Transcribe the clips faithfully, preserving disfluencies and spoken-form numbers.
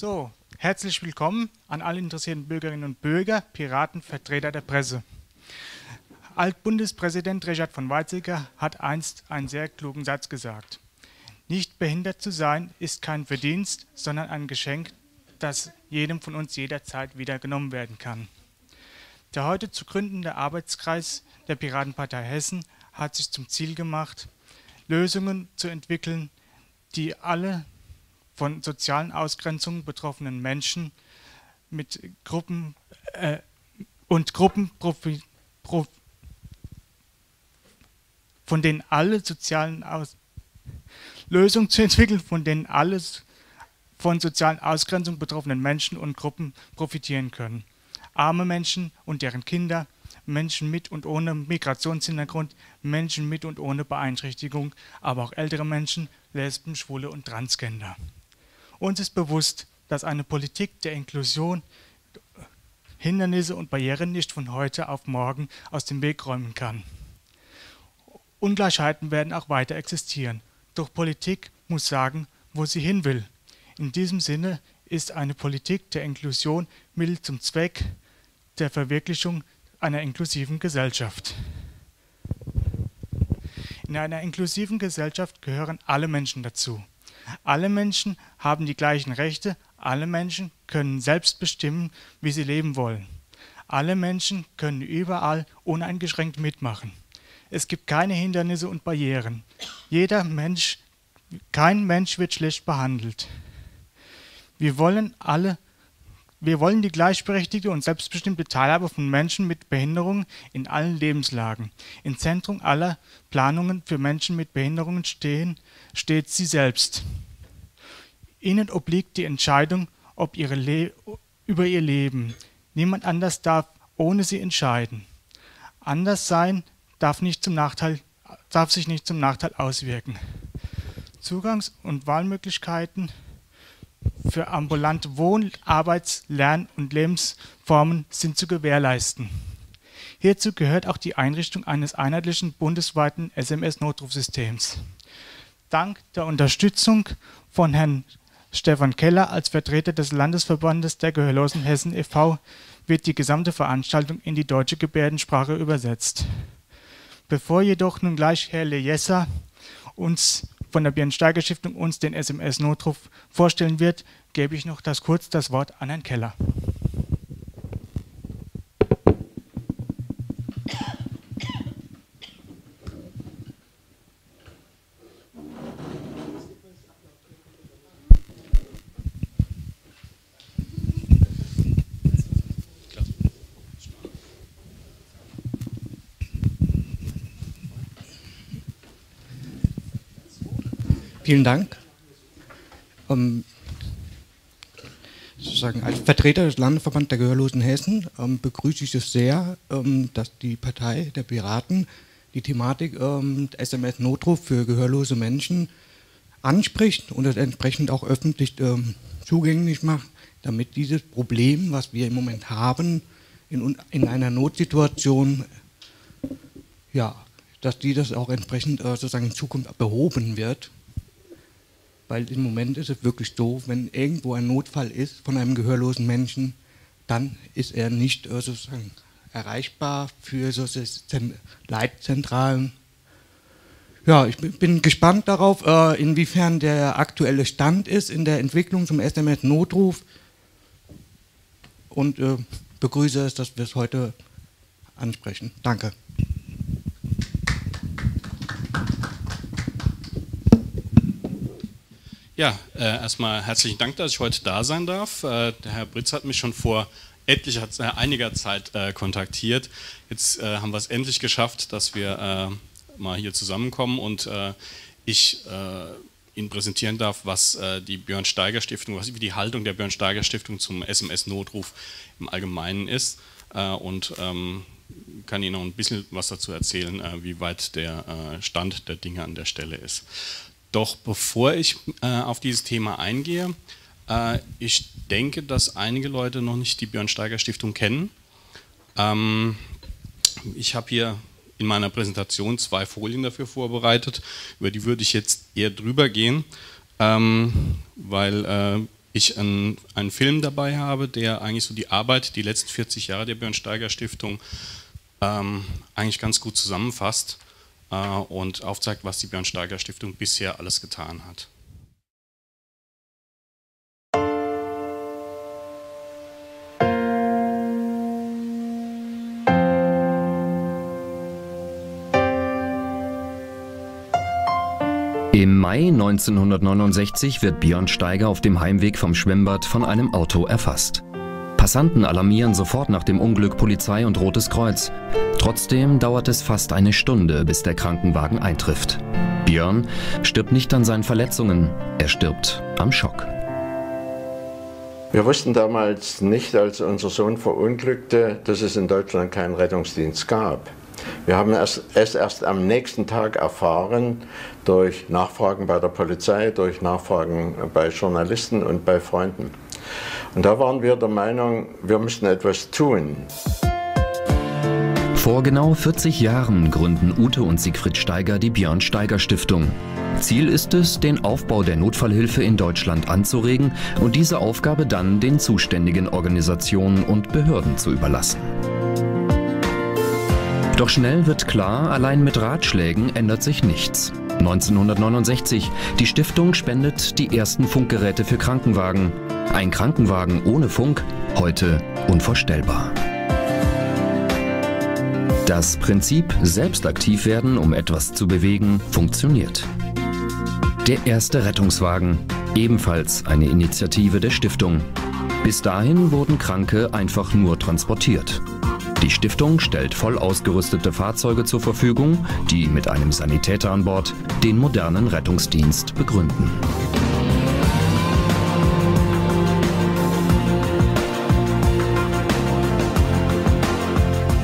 So, herzlich willkommen an alle interessierten Bürgerinnen und Bürger, Piraten, Vertreter der Presse. Altbundespräsident Richard von Weizsäcker hat einst einen sehr klugen Satz gesagt. Nicht behindert zu sein ist kein Verdienst, sondern ein Geschenk, das jedem von uns jederzeit wieder genommen werden kann. Der heute zu gründende Arbeitskreis der Piratenpartei Hessen hat sich zum Ziel gemacht, Lösungen zu entwickeln, die alle von sozialen Ausgrenzungen betroffenen Menschen mit Gruppen äh, und Gruppen profi, prof, von denen alle sozialen Aus, Lösungen zu entwickeln, von denen alle von sozialen Ausgrenzungen betroffenen Menschen und Gruppen profitieren können. Arme Menschen und deren Kinder, Menschen mit und ohne Migrationshintergrund, Menschen mit und ohne Beeinträchtigung, aber auch ältere Menschen, Lesben, Schwule und Transgender. Uns ist bewusst, dass eine Politik der Inklusion Hindernisse und Barrieren nicht von heute auf morgen aus dem Weg räumen kann. Ungleichheiten werden auch weiter existieren, doch Politik muss sagen, wo sie hin will. In diesem Sinne ist eine Politik der Inklusion Mittel zum Zweck der Verwirklichung einer inklusiven Gesellschaft. In einer inklusiven Gesellschaft gehören alle Menschen dazu. Alle Menschen haben die gleichen Rechte, alle Menschen können selbst bestimmen, wie sie leben wollen. Alle Menschen können überall uneingeschränkt mitmachen. Es gibt keine Hindernisse und Barrieren. Jeder Mensch, kein Mensch wird schlecht behandelt. Wir wollen alle, wir wollen die gleichberechtigte und selbstbestimmte Teilhabe von Menschen mit Behinderungen in allen Lebenslagen. Im Zentrum aller Planungen für Menschen mit Behinderungen stehen, steht sie selbst. Ihnen obliegt die Entscheidung ob ihre Le- über ihr Leben. Niemand anders darf ohne sie entscheiden. Anders sein darf nicht zum Nachteil, darf sich nicht zum Nachteil auswirken. Zugangs- und Wahlmöglichkeiten für ambulante Wohn-, Arbeits-, Lern- und Lebensformen sind zu gewährleisten. Hierzu gehört auch die Einrichtung eines einheitlichen bundesweiten S M S-Notrufsystems. Dank der Unterstützung von Herrn Stefan Keller als Vertreter des Landesverbandes der Gehörlosen Hessen e V wird die gesamte Veranstaltung in die deutsche Gebärdensprache übersetzt. Bevor jedoch nun gleich Herr Leyessa uns von der Björn-Steiger-Stiftung uns den S M S-Notruf vorstellen wird, gebe ich noch das kurz das Wort an Herrn Keller. Vielen Dank. Ähm, sozusagen als Vertreter des Landesverbandes der Gehörlosen Hessen ähm, begrüße ich es sehr, ähm, dass die Partei der Piraten die Thematik ähm, S M S-Notruf für gehörlose Menschen anspricht und es entsprechend auch öffentlich ähm, zugänglich macht, damit dieses Problem, was wir im Moment haben, in, in einer Notsituation, ja, dass die das auch entsprechend äh, sozusagen in Zukunft behoben wird. Weil im Moment ist es wirklich so, wenn irgendwo ein Notfall ist von einem gehörlosen Menschen, dann ist er nicht äh, sozusagen erreichbar für solche Leitzentralen. Ja, ich bin gespannt darauf, äh, inwiefern der aktuelle Stand ist in der Entwicklung zum S M S-Notruf und äh, begrüße es, dass wir es heute ansprechen. Danke. Ja, äh, erstmal herzlichen Dank, dass ich heute da sein darf. Äh, der Herr Britz hat mich schon vor etlicher, äh, einiger Zeit äh, kontaktiert. Jetzt äh, haben wir es endlich geschafft, dass wir äh, mal hier zusammenkommen und äh, ich äh, Ihnen präsentieren darf, was äh, die Björn-Steiger-Stiftung, was die Haltung der Björn-Steiger-Stiftung zum S M S-Notruf im Allgemeinen ist äh, und ähm, kann Ihnen noch ein bisschen was dazu erzählen, äh, wie weit der äh, Stand der Dinge an der Stelle ist. Doch bevor ich äh, auf dieses Thema eingehe, äh, ich denke, dass einige Leute noch nicht die Björn-Steiger-Stiftung kennen. Ähm, ich habe hier in meiner Präsentation zwei Folien dafür vorbereitet, über die würde ich jetzt eher drüber gehen, ähm, weil äh, ich einen, einen Film dabei habe, der eigentlich so die Arbeit, die letzten vierzig Jahre der Björn-Steiger-Stiftung ähm, eigentlich ganz gut zusammenfasst äh, und aufzeigt, was die Björn-Steiger-Stiftung bisher alles getan hat. Im Mai neunzehnhundertneunundsechzig wird Björn Steiger auf dem Heimweg vom Schwimmbad von einem Auto erfasst. Passanten alarmieren sofort nach dem Unglück Polizei und Rotes Kreuz. Trotzdem dauert es fast eine Stunde, bis der Krankenwagen eintrifft. Björn stirbt nicht an seinen Verletzungen, er stirbt am Schock. Wir wussten damals nicht, als unser Sohn verunglückte, dass es in Deutschland keinen Rettungsdienst gab. Wir haben es erst am nächsten Tag erfahren, durch Nachfragen bei der Polizei, durch Nachfragen bei Journalisten und bei Freunden. Und da waren wir der Meinung, wir müssten etwas tun. Vor genau vierzig Jahren gründen Ute und Siegfried Steiger die Björn-Steiger-Stiftung. Ziel ist es, den Aufbau der Notfallhilfe in Deutschland anzuregen und diese Aufgabe dann den zuständigen Organisationen und Behörden zu überlassen. Doch schnell wird klar, allein mit Ratschlägen ändert sich nichts. neunzehnhundertneunundsechzig, die Stiftung spendet die ersten Funkgeräte für Krankenwagen. Ein Krankenwagen ohne Funk, heute unvorstellbar. Das Prinzip, selbst aktiv werden, um etwas zu bewegen, funktioniert. Der erste Rettungswagen, ebenfalls eine Initiative der Stiftung. Bis dahin wurden Kranke einfach nur transportiert. Die Stiftung stellt voll ausgerüstete Fahrzeuge zur Verfügung, die mit einem Sanitäter an Bord den modernen Rettungsdienst begründen.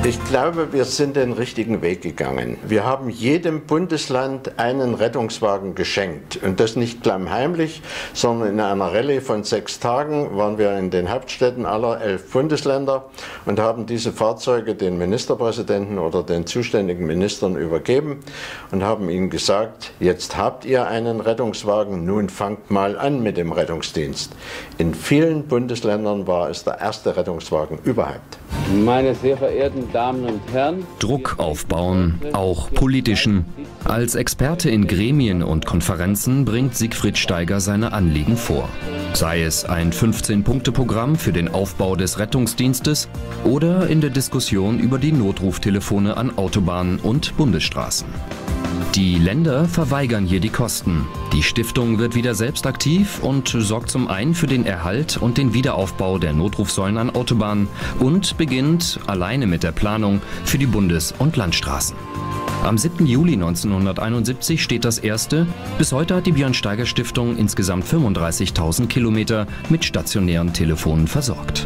Ich glaube, wir sind den richtigen Weg gegangen. Wir haben jedem Bundesland einen Rettungswagen geschenkt. Und das nicht klammheimlich, sondern in einer Rallye von sechs Tagen waren wir in den Hauptstädten aller elf Bundesländer und haben diese Fahrzeuge den Ministerpräsidenten oder den zuständigen Ministern übergeben und haben ihnen gesagt, jetzt habt ihr einen Rettungswagen, nun fangt mal an mit dem Rettungsdienst. In vielen Bundesländern war es der erste Rettungswagen überhaupt. Meine sehr verehrten Damen und Herren. Druck aufbauen, auch politischen. Als Experte in Gremien und Konferenzen bringt Siegfried Steiger seine Anliegen vor. Sei es ein fünfzehn-Punkte-Programm für den Aufbau des Rettungsdienstes oder in der Diskussion über die Notruftelefone an Autobahnen und Bundesstraßen. Die Länder verweigern hier die Kosten. Die Stiftung wird wieder selbst aktiv und sorgt zum einen für den Erhalt und den Wiederaufbau der Notrufsäulen an Autobahnen und beginnt alleine mit der Planung für die Bundes- und Landstraßen. Am siebten Juli neunzehnhunderteinundsiebzig steht das erste. Bis heute hat die Björn-Steiger-Stiftung insgesamt fünfunddreißigtausend Kilometer mit stationären Telefonen versorgt.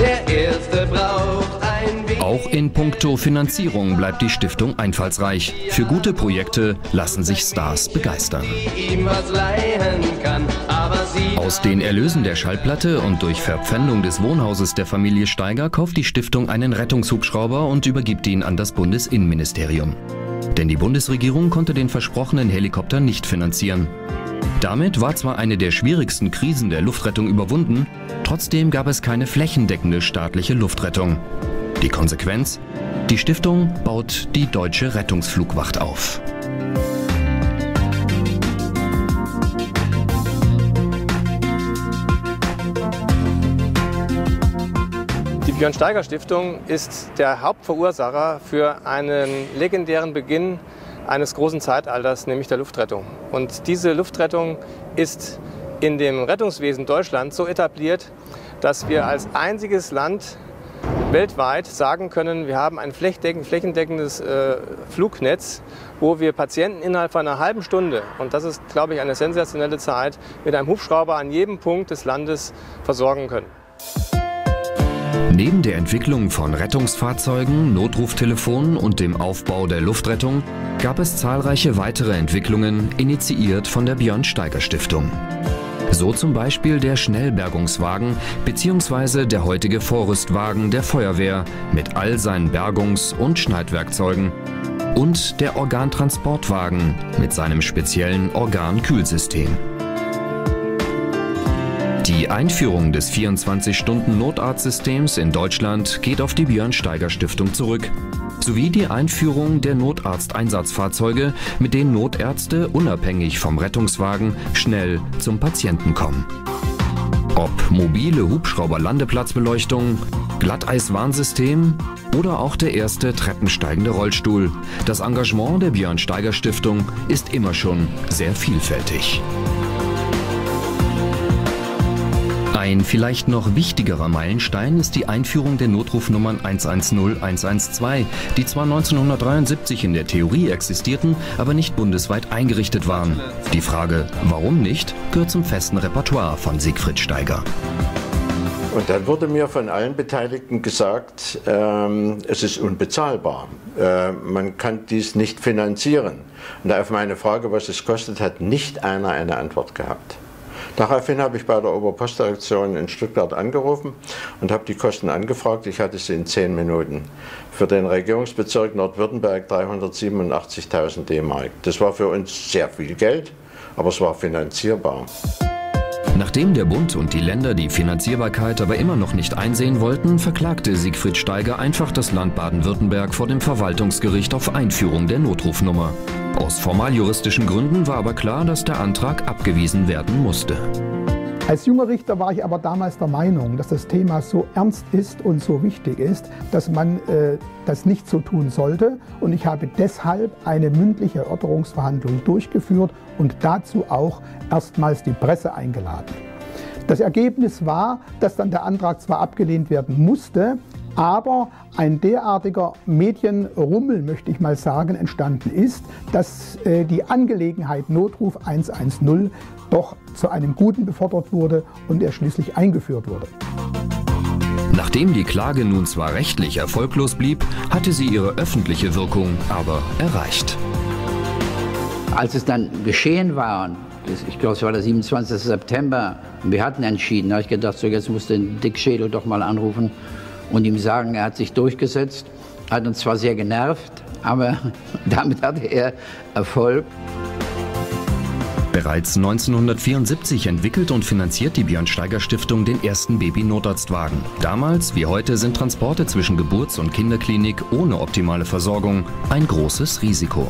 Der erste braucht ein Weg. Auch in puncto Finanzierung bleibt die Stiftung einfallsreich. Für gute Projekte lassen sich Stars begeistern. Aus den Erlösen der Schallplatte und durch Verpfändung des Wohnhauses der Familie Steiger kauft die Stiftung einen Rettungshubschrauber und übergibt ihn an das Bundesinnenministerium. Denn die Bundesregierung konnte den versprochenen Helikopter nicht finanzieren. Damit war zwar eine der schwierigsten Krisen der Luftrettung überwunden, trotzdem gab es keine flächendeckende staatliche Luftrettung. Die Konsequenz? Die Stiftung baut die Deutsche Rettungsflugwacht auf. Die Björn-Steiger-Stiftung ist der Hauptverursacher für einen legendären Beginn eines großen Zeitalters, nämlich der Luftrettung. Und diese Luftrettung ist in dem Rettungswesen Deutschland so etabliert, dass wir als einziges Land weltweit sagen können, wir haben ein flächendeckendes äh, Flugnetz, wo wir Patienten innerhalb von einer halben Stunde, und das ist, glaube ich, eine sensationelle Zeit, mit einem Hubschrauber an jedem Punkt des Landes versorgen können. Neben der Entwicklung von Rettungsfahrzeugen, Notruftelefonen und dem Aufbau der Luftrettung gab es zahlreiche weitere Entwicklungen, initiiert von der Björn-Steiger-Stiftung. So zum Beispiel der Schnellbergungswagen bzw. der heutige Vorrüstwagen der Feuerwehr mit all seinen Bergungs- und Schneidwerkzeugen und der Organtransportwagen mit seinem speziellen Organkühlsystem. Die Einführung des vierundzwanzig-Stunden-Notarztsystems in Deutschland geht auf die Björn-Steiger-Stiftung zurück, sowie die Einführung der Notarzteinsatzfahrzeuge, mit denen Notärzte unabhängig vom Rettungswagen schnell zum Patienten kommen. Ob mobile Hubschrauber-Landeplatzbeleuchtung, Glatteiswarnsystem oder auch der erste treppensteigende Rollstuhl. Das Engagement der Björn-Steiger-Stiftung ist immer schon sehr vielfältig. Ein vielleicht noch wichtigerer Meilenstein ist die Einführung der Notrufnummern eins eins null, eins eins zwei, die zwar neunzehnhundertdreiundsiebzig in der Theorie existierten, aber nicht bundesweit eingerichtet waren. Die Frage, warum nicht, gehört zum festen Repertoire von Siegfried Steiger. Und dann wurde mir von allen Beteiligten gesagt, ähm, es ist unbezahlbar, äh, man kann dies nicht finanzieren. Und auf meine Frage, was es kostet, hat nicht einer eine Antwort gehabt. Daraufhin habe ich bei der Oberpostdirektion in Stuttgart angerufen und habe die Kosten angefragt. Ich hatte sie in zehn Minuten. Für den Regierungsbezirk Nordwürttemberg dreihundertsiebenundachtzigtausend D-Mark. Das war für uns sehr viel Geld, aber es war finanzierbar. Nachdem der Bund und die Länder die Finanzierbarkeit aber immer noch nicht einsehen wollten, verklagte Siegfried Steiger einfach das Land Baden-Württemberg vor dem Verwaltungsgericht auf Einführung der Notrufnummer. Aus formaljuristischen Gründen war aber klar, dass der Antrag abgewiesen werden musste. Als junger Richter war ich aber damals der Meinung, dass das Thema so ernst ist und so wichtig ist, dass man äh, das nicht so tun sollte. Und ich habe deshalb eine mündliche Erörterungsverhandlung durchgeführt und dazu auch erstmals die Presse eingeladen. Das Ergebnis war, dass dann der Antrag zwar abgelehnt werden musste, aber ein derartiger Medienrummel, möchte ich mal sagen, entstanden ist, dass äh, die Angelegenheit Notruf eins eins null doch zu einem Guten befördert wurde und er schließlich eingeführt wurde. Nachdem die Klage nun zwar rechtlich erfolglos blieb, hatte sie ihre öffentliche Wirkung aber erreicht. Als es dann geschehen war, ich glaube, es war der siebenundzwanzigste September, und wir hatten entschieden, da habe ich gedacht, so jetzt muss den Dick Schädel doch mal anrufen und ihm sagen, er hat sich durchgesetzt, hat uns zwar sehr genervt, aber damit hatte er Erfolg. Bereits neunzehnhundertvierundsiebzig entwickelt und finanziert die Björn-Steiger-Stiftung den ersten Baby-Notarztwagen. Damals wie heute sind Transporte zwischen Geburts- und Kinderklinik ohne optimale Versorgung ein großes Risiko.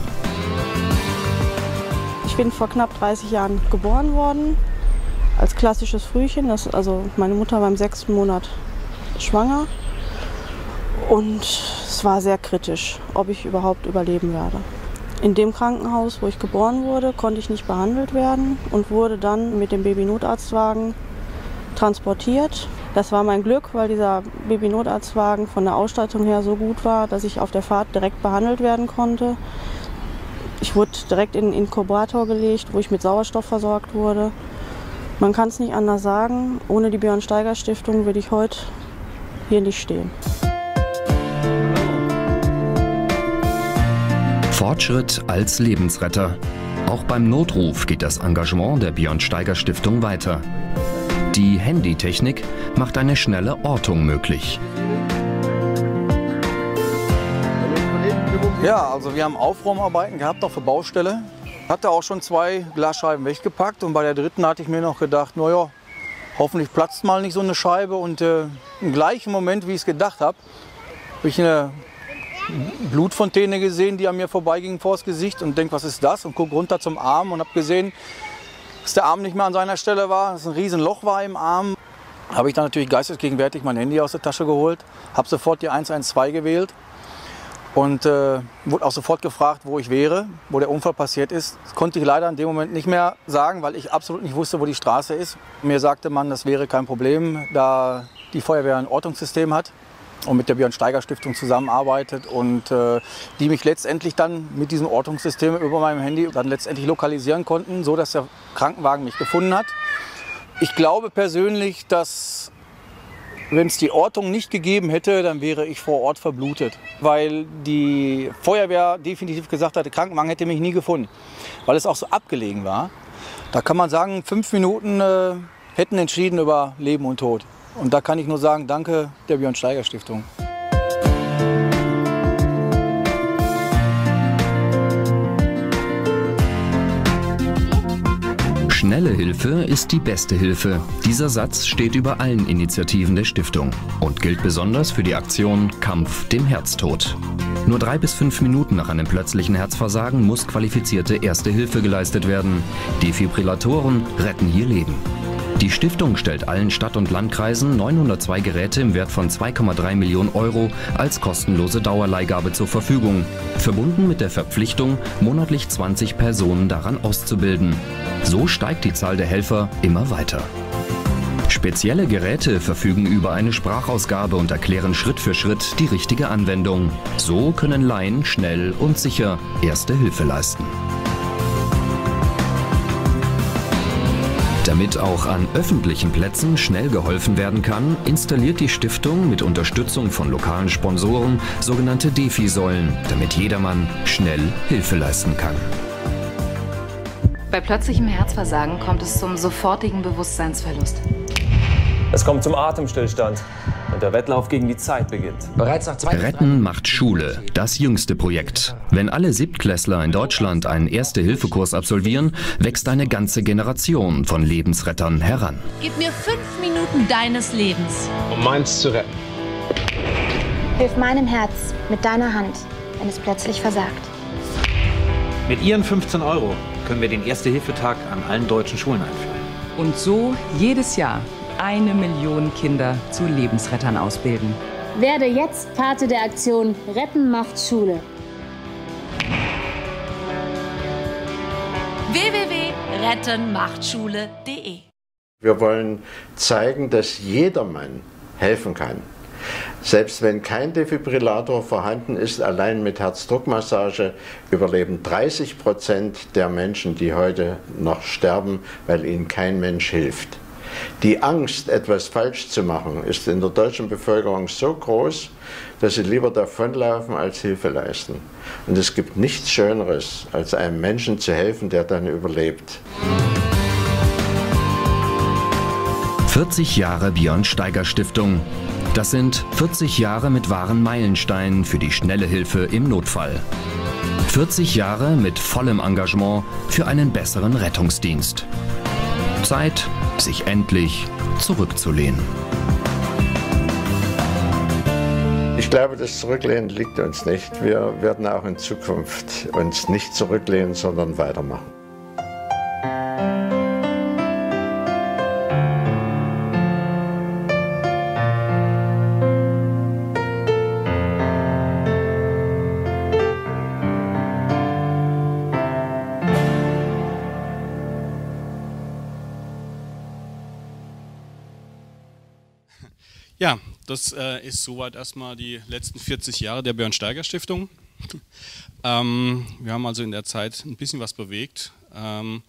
Ich bin vor knapp dreißig Jahren geboren worden, als klassisches Frühchen. Das, also meine Mutter war im sechsten Monat schwanger und es war sehr kritisch, ob ich überhaupt überleben werde. In dem Krankenhaus, wo ich geboren wurde, konnte ich nicht behandelt werden und wurde dann mit dem Babynotarztwagen transportiert. Das war mein Glück, weil dieser Babynotarztwagen von der Ausstattung her so gut war, dass ich auf der Fahrt direkt behandelt werden konnte. Ich wurde direkt in den Inkubator gelegt, wo ich mit Sauerstoff versorgt wurde. Man kann es nicht anders sagen, ohne die Björn-Steiger-Stiftung würde ich heute hier nicht stehen. Fortschritt als Lebensretter. Auch beim Notruf geht das Engagement der Björn-Steiger-Stiftung weiter. Die Handytechnik macht eine schnelle Ortung möglich. Ja, also wir haben Aufräumarbeiten gehabt, auch für Baustelle. Hatte auch schon zwei Glasscheiben weggepackt und bei der dritten hatte ich mir noch gedacht, naja, hoffentlich platzt mal nicht so eine Scheibe. Und äh, im gleichen Moment, wie ich es gedacht habe, habe ich eine Blutfontäne gesehen, die an mir vorbeiging vors Gesicht und denke, was ist das? Und gucke runter zum Arm und habe gesehen, dass der Arm nicht mehr an seiner Stelle war, dass ein Riesenloch war im Arm. Habe ich dann natürlich geistesgegenwärtig mein Handy aus der Tasche geholt, habe sofort die eins eins zwei gewählt und äh, wurde auch sofort gefragt, wo ich wäre, wo der Unfall passiert ist. Das konnte ich leider in dem Moment nicht mehr sagen, weil ich absolut nicht wusste, wo die Straße ist. Mir sagte man, das wäre kein Problem, da die Feuerwehr ein Ortungssystem hat und mit der Björn-Steiger-Stiftung zusammenarbeitet und äh, die mich letztendlich dann mit diesem Ortungssystem über meinem Handy dann letztendlich lokalisieren konnten, so dass der Krankenwagen mich gefunden hat. Ich glaube persönlich, dass wenn es die Ortung nicht gegeben hätte, dann wäre ich vor Ort verblutet, weil die Feuerwehr definitiv gesagt hat, der Krankenwagen hätte mich nie gefunden, weil es auch so abgelegen war. Da kann man sagen, fünf Minuten äh, hätten entschieden über Leben und Tod. Und da kann ich nur sagen, danke der Björn-Steiger-Stiftung. Schnelle Hilfe ist die beste Hilfe. Dieser Satz steht über allen Initiativen der Stiftung und gilt besonders für die Aktion Kampf dem Herztod. Nur drei bis fünf Minuten nach einem plötzlichen Herzversagen muss qualifizierte Erste Hilfe geleistet werden. Defibrillatoren retten hier Leben. Die Stiftung stellt allen Stadt- und Landkreisen neunhundertzwei Geräte im Wert von zwei Komma drei Millionen Euro als kostenlose Dauerleihgabe zur Verfügung, verbunden mit der Verpflichtung, monatlich zwanzig Personen daran auszubilden. So steigt die Zahl der Helfer immer weiter. Spezielle Geräte verfügen über eine Sprachausgabe und erklären Schritt für Schritt die richtige Anwendung. So können Laien schnell und sicher Erste Hilfe leisten. Damit auch an öffentlichen Plätzen schnell geholfen werden kann, installiert die Stiftung mit Unterstützung von lokalen Sponsoren sogenannte Defi-Säulen, damit jedermann schnell Hilfe leisten kann. Bei plötzlichem Herzversagen kommt es zum sofortigen Bewusstseinsverlust. Es kommt zum Atemstillstand und der Wettlauf gegen die Zeit beginnt. Bereits nach zwei Retten macht Schule, das jüngste Projekt. Wenn alle Siebtklässler in Deutschland einen Erste-Hilfe-Kurs absolvieren, wächst eine ganze Generation von Lebensrettern heran. Gib mir fünf Minuten deines Lebens, um meins zu retten. Hilf meinem Herz mit deiner Hand, wenn es plötzlich versagt. Mit ihren fünfzehn Euro können wir den Erste-Hilfe-Tag an allen deutschen Schulen einführen. Und so jedes Jahr eine Million Kinder zu Lebensrettern ausbilden. Werde jetzt Pate der Aktion Retten macht Schule. w w w punkt retten macht schule punkt de Wir wollen zeigen, dass jedermann helfen kann. Selbst wenn kein Defibrillator vorhanden ist, allein mit Herzdruckmassage überleben dreißig Prozent der Menschen, die heute noch sterben, weil ihnen kein Mensch hilft. Die Angst, etwas falsch zu machen, ist in der deutschen Bevölkerung so groß, dass sie lieber davonlaufen als Hilfe leisten. Und es gibt nichts Schöneres, als einem Menschen zu helfen, der dann überlebt. vierzig Jahre Björn Steiger Stiftung. Das sind vierzig Jahre mit wahren Meilensteinen für die schnelle Hilfe im Notfall. vierzig Jahre mit vollem Engagement für einen besseren Rettungsdienst. Zeit, sich endlich zurückzulehnen. Ich glaube, das Zurücklehnen liegt uns nicht. Wir werden auch in Zukunft uns nicht zurücklehnen, sondern weitermachen. Ja, das äh, ist soweit erstmal die letzten vierzig Jahre der Björn-Steiger-Stiftung. Ähm, wir haben also in der Zeit ein bisschen was bewegt. Ähm,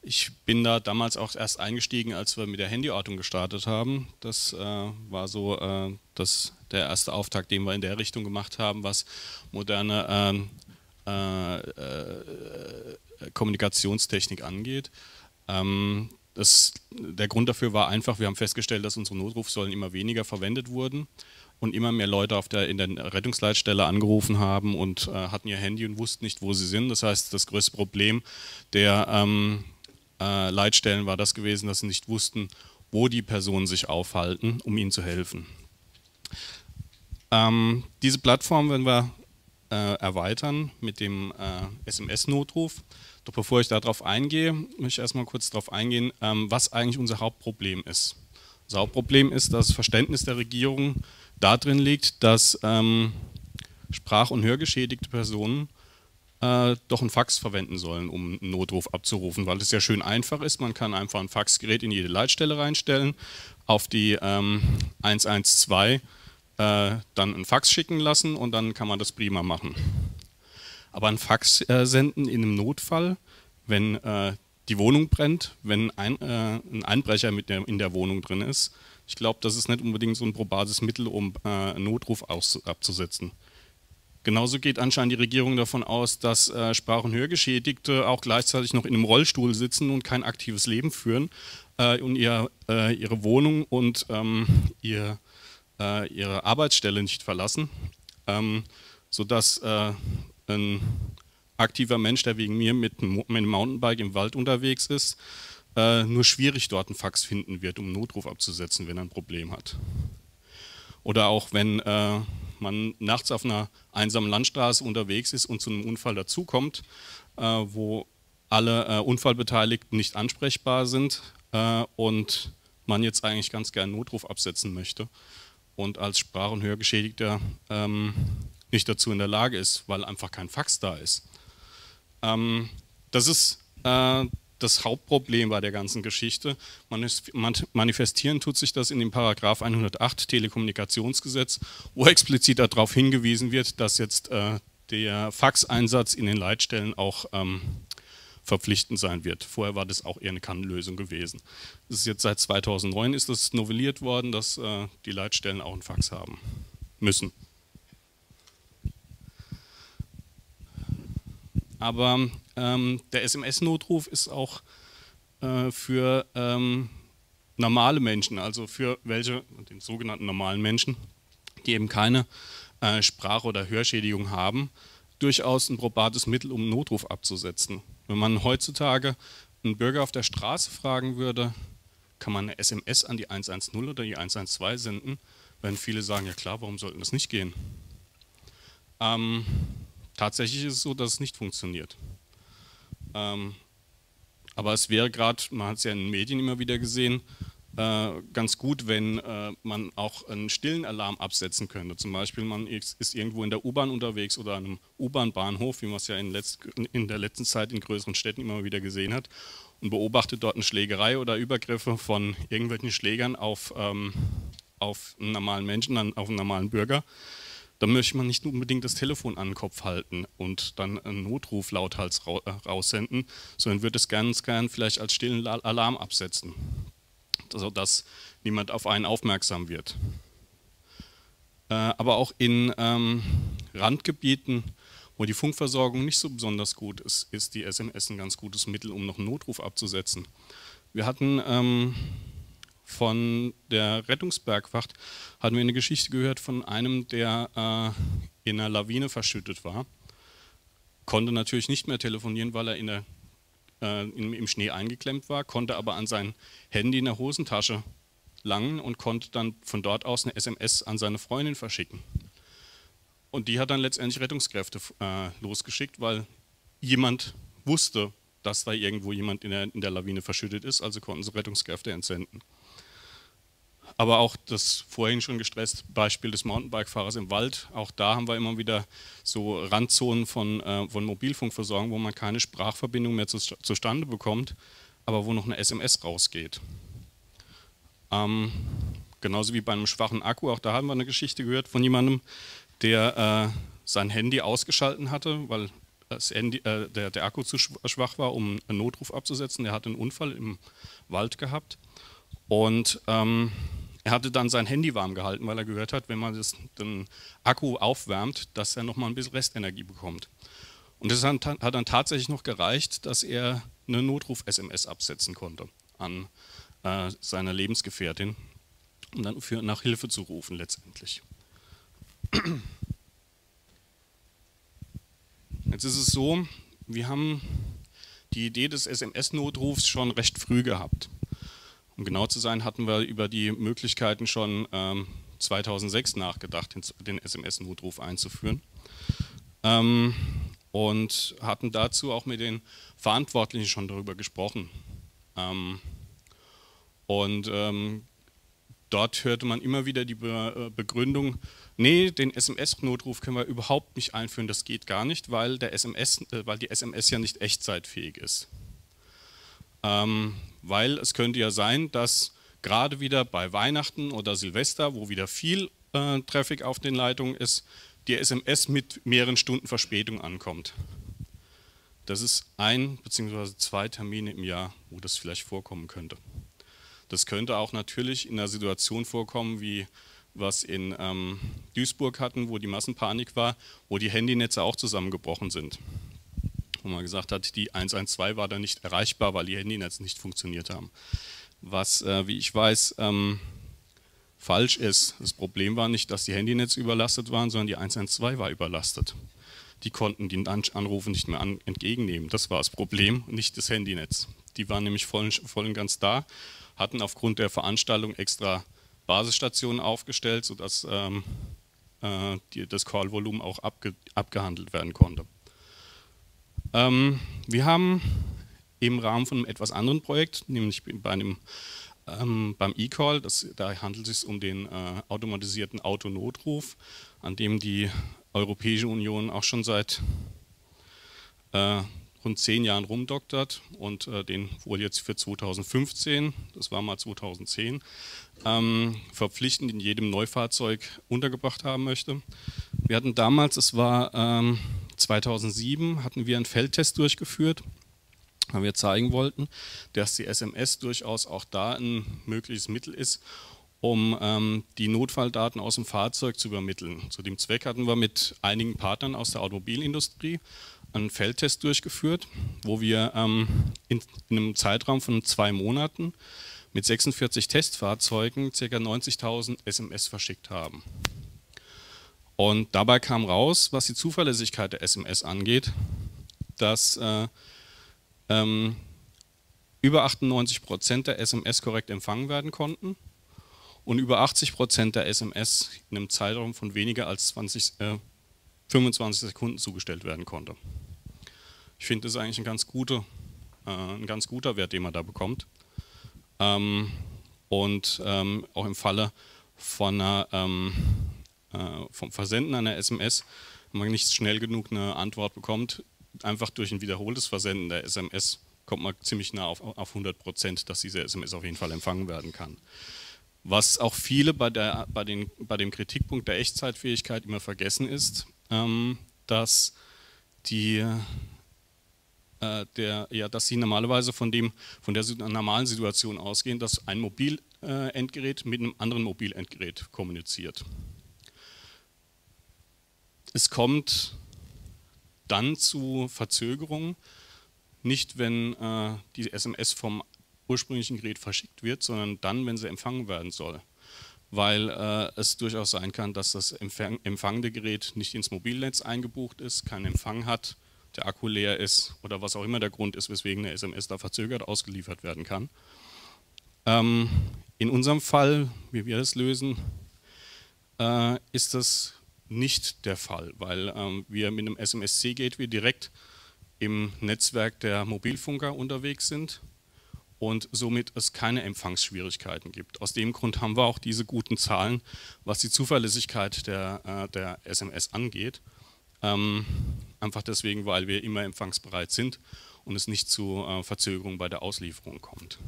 ich bin da damals auch erst eingestiegen, als wir mit der Handyortung gestartet haben. Das äh, war so äh, das, der erste Auftakt, den wir in der Richtung gemacht haben, was moderne äh, äh, äh, Kommunikationstechnik angeht. Ähm, Das, der Grund dafür war einfach, wir haben festgestellt, dass unsere Notrufsäulen immer weniger verwendet wurden und immer mehr Leute auf der, in der Rettungsleitstelle angerufen haben und äh, hatten ihr Handy und wussten nicht, wo sie sind. Das heißt, das größte Problem der ähm, äh, Leitstellen war das gewesen, dass sie nicht wussten, wo die Personen sich aufhalten, um ihnen zu helfen. Ähm, diese Plattform werden wir äh, erweitern mit dem äh, S M S-Notruf. Doch bevor ich darauf eingehe, möchte ich erstmal kurz darauf eingehen, was eigentlich unser Hauptproblem ist. Unser Hauptproblem ist, dass das Verständnis der Regierung darin liegt, dass ähm, sprach- und hörgeschädigte Personen äh, doch einen Fax verwenden sollen, um einen Notruf abzurufen, weil es ja schön einfach ist. Man kann einfach ein Faxgerät in jede Leitstelle reinstellen, auf die ähm, eins eins zwei äh, dann einen Fax schicken lassen und dann kann man das prima machen. Aber ein Fax äh, senden in einem Notfall, wenn äh, die Wohnung brennt, wenn ein, äh, ein Einbrecher mit der, in der Wohnung drin ist, ich glaube, das ist nicht unbedingt so ein probates Mittel, um äh, einen Notruf aus, abzusetzen. Genauso geht anscheinend die Regierung davon aus, dass äh, Sprach- und Hörgeschädigte auch gleichzeitig noch in einem Rollstuhl sitzen und kein aktives Leben führen äh, und ihr, äh, ihre Wohnung und ähm, ihr, äh, ihre Arbeitsstelle nicht verlassen, ähm, sodass äh, ein aktiver Mensch, der wegen mir mit einem Mountainbike im Wald unterwegs ist, äh, nur schwierig dort einen Fax finden wird, um Notruf abzusetzen, wenn er ein Problem hat. Oder auch wenn äh, man nachts auf einer einsamen Landstraße unterwegs ist und zu einem Unfall dazukommt, äh, wo alle äh, Unfallbeteiligten nicht ansprechbar sind äh, und man jetzt eigentlich ganz gerne einen Notruf absetzen möchte und als Sprach- und Hörgeschädigter ähm, nicht dazu in der Lage ist, weil einfach kein Fax da ist. Ähm, das ist äh, das Hauptproblem bei der ganzen Geschichte. Manifestieren tut sich das in dem Paragraph hundertacht Telekommunikationsgesetz, wo explizit darauf hingewiesen wird, dass jetzt äh, der Faxeinsatz in den Leitstellen auch ähm, verpflichtend sein wird. Vorher war das auch eher eine Kannlösung gewesen. Das ist jetzt seit zweitausendneun ist das novelliert worden, dass äh, die Leitstellen auch einen Fax haben müssen. Aber ähm, der S M S-Notruf ist auch äh, für ähm, normale Menschen, also für welche, den sogenannten normalen Menschen, die eben keine äh, Sprach- oder Hörschädigung haben, durchaus ein probates Mittel, um einen Notruf abzusetzen. Wenn man heutzutage einen Bürger auf der Straße fragen würde, kann man eine S M S an die eins eins null oder die eins eins zwei senden, werden viele sagen, ja klar, warum sollten das nicht gehen? Ähm, tatsächlich ist es so, dass es nicht funktioniert. Ähm, aber es wäre gerade, man hat es ja in den Medien immer wieder gesehen, Äh, ganz gut, wenn äh, man auch einen stillen Alarm absetzen könnte. Zum Beispiel, man ist, ist irgendwo in der U-Bahn unterwegs oder an einem U-Bahn-Bahnhof, wie man es ja in, letzt, in der letzten Zeit in größeren Städten immer wieder gesehen hat, und beobachtet dort eine Schlägerei oder Übergriffe von irgendwelchen Schlägern auf, ähm, auf einen normalen Menschen, auf einen normalen Bürger. Dann möchte man nicht unbedingt das Telefon an den Kopf halten und dann einen Notruf lauthals raussenden, sondern würde es ganz gern vielleicht als stillen Alarm absetzen, sodass niemand auf einen aufmerksam wird. Äh, aber auch in ähm, Randgebieten, wo die Funkversorgung nicht so besonders gut ist, ist die S M S ein ganz gutes Mittel, um noch einen Notruf abzusetzen. Wir hatten ähm, von der Rettungsbergwacht hatten wir eine Geschichte gehört von einem, der äh, in einer Lawine verschüttet war. Konnte natürlich nicht mehr telefonieren, weil er in der im Schnee eingeklemmt war, konnte aber an sein Handy in der Hosentasche langen und konnte dann von dort aus eine S M S an seine Freundin verschicken. Und die hat dann letztendlich Rettungskräfte äh, losgeschickt, weil jemand wusste, dass da irgendwo jemand in der, in der Lawine verschüttet ist, also konnten sie Rettungskräfte entsenden. Aber auch das vorhin schon gestresste Beispiel des Mountainbike-Fahrers im Wald, auch da haben wir immer wieder so Randzonen von, äh, von Mobilfunkversorgung, wo man keine Sprachverbindung mehr zu, zustande bekommt, aber wo noch eine S M S rausgeht. Ähm, genauso wie bei einem schwachen Akku, auch da haben wir eine Geschichte gehört von jemandem, der äh, sein Handy ausgeschalten hatte, weil das Handy, äh, der, der Akku zu schwach war, um einen Notruf abzusetzen. Der hatte einen Unfall im Wald gehabt und ähm, er hatte dann sein Handy warm gehalten, weil er gehört hat, wenn man das, den Akku aufwärmt, dass er nochmal ein bisschen Restenergie bekommt. Und das hat dann tatsächlich noch gereicht, dass er eine Notruf-S M S absetzen konnte an äh, seine Lebensgefährtin, um dann für, nach Hilfe zu rufen letztendlich. Jetzt ist es so, wir haben die Idee des S M S-Notrufs schon recht früh gehabt. Um genau zu sein, hatten wir über die Möglichkeiten schon ähm, zweitausendsechs nachgedacht, den, den S M S-Notruf einzuführen. Ähm, und hatten dazu auch mit den Verantwortlichen schon darüber gesprochen. Ähm, und ähm, dort hörte man immer wieder die Be Begründung, nee, den S M S-Notruf können wir überhaupt nicht einführen, das geht gar nicht, weil, der S M S, äh, weil die S M S ja nicht echtzeitfähig ist. Ähm, weil es könnte ja sein, dass gerade wieder bei Weihnachten oder Silvester, wo wieder viel äh, Traffic auf den Leitungen ist, die S M S mit mehreren Stunden Verspätung ankommt. Das ist ein bzw. zwei Termine im Jahr, wo das vielleicht vorkommen könnte. Das könnte auch natürlich in einer Situation vorkommen, wie was in ähm, Duisburg hatten, wo die Massenpanik war, wo die Handynetze auch zusammengebrochen sind. Wo man gesagt hat, die eins eins zwei war da nicht erreichbar, weil die Handynetze nicht funktioniert haben. Was, äh, wie ich weiß, ähm, falsch ist. Das Problem war nicht, dass die Handynetze überlastet waren, sondern die eins eins zwei war überlastet. Die konnten die Anrufe nicht mehr an, entgegennehmen. Das war das Problem, nicht das Handynetz. Die waren nämlich voll, voll und ganz da, hatten aufgrund der Veranstaltung extra Basisstationen aufgestellt, sodass ähm, äh, die, das Call-Volumen auch abge, abgehandelt werden konnte. Ähm, wir haben im Rahmen von einem etwas anderen Projekt, nämlich bei einem, ähm, beim E-Call, da handelt es sich um den äh, automatisierten Autonotruf, an dem die Europäische Union auch schon seit äh, rund zehn Jahren rumdoktert und äh, den wohl jetzt für zweitausendfünfzehn, das war mal zweitausendzehn, ähm, verpflichtend in jedem Neufahrzeug untergebracht haben möchte. Wir hatten damals, es war ähm, zweitausendsieben, hatten wir einen Feldtest durchgeführt, weil wir zeigen wollten, dass die S M S durchaus auch da ein mögliches Mittel ist, um ähm, die Notfalldaten aus dem Fahrzeug zu übermitteln. Zu dem Zweck hatten wir mit einigen Partnern aus der Automobilindustrie einen Feldtest durchgeführt, wo wir ähm, in, in einem Zeitraum von zwei Monaten mit sechsundvierzig Testfahrzeugen ca. neunzigtausend S M S verschickt haben. Und dabei kam raus, was die Zuverlässigkeit der S M S angeht, dass äh, ähm, über achtundneunzig Prozent der S M S korrekt empfangen werden konnten und über achtzig Prozent der S M S in einem Zeitraum von weniger als zwanzig, äh, fünfundzwanzig Sekunden zugestellt werden konnte. Ich finde, das ist eigentlich ein ganz, gute, äh, ein ganz guter Wert, den man da bekommt. Ähm, und ähm, auch im Falle von einer, ähm, äh, vom Versenden einer S M S, wenn man nicht schnell genug eine Antwort bekommt, einfach durch ein wiederholtes Versenden der S M S kommt man ziemlich nah auf, auf hundert Prozent, dass diese S M S auf jeden Fall empfangen werden kann. Was auch viele bei, der, bei, den, bei dem Kritikpunkt der Echtzeitfähigkeit immer vergessen ist, ähm, dass, die, äh, der, ja, dass sie normalerweise von, dem, von der normalen Situation ausgehen, dass ein Mobilendgerät mit einem anderen Mobilendgerät kommuniziert. Es kommt dann zu Verzögerungen, nicht wenn äh, die S M S vom ursprünglichen Gerät verschickt wird, sondern dann, wenn sie empfangen werden soll. Weil äh, es durchaus sein kann, dass das empfang empfangende Gerät nicht ins Mobilnetz eingebucht ist, keinen Empfang hat, der Akku leer ist oder was auch immer der Grund ist, weswegen eine S M S da verzögert ausgeliefert werden kann. Ähm, in unserem Fall, wie wir das lösen, äh, ist das nicht der Fall, weil ähm, wir mit einem S M S C Gateway direkt im Netzwerk der Mobilfunker unterwegs sind und somit es keine Empfangsschwierigkeiten gibt. Aus dem Grund haben wir auch diese guten Zahlen, was die Zuverlässigkeit der, äh, der S M S angeht. Ähm, einfach deswegen, weil wir immer empfangsbereit sind und es nicht zu äh, Verzögerungen bei der Auslieferung kommt.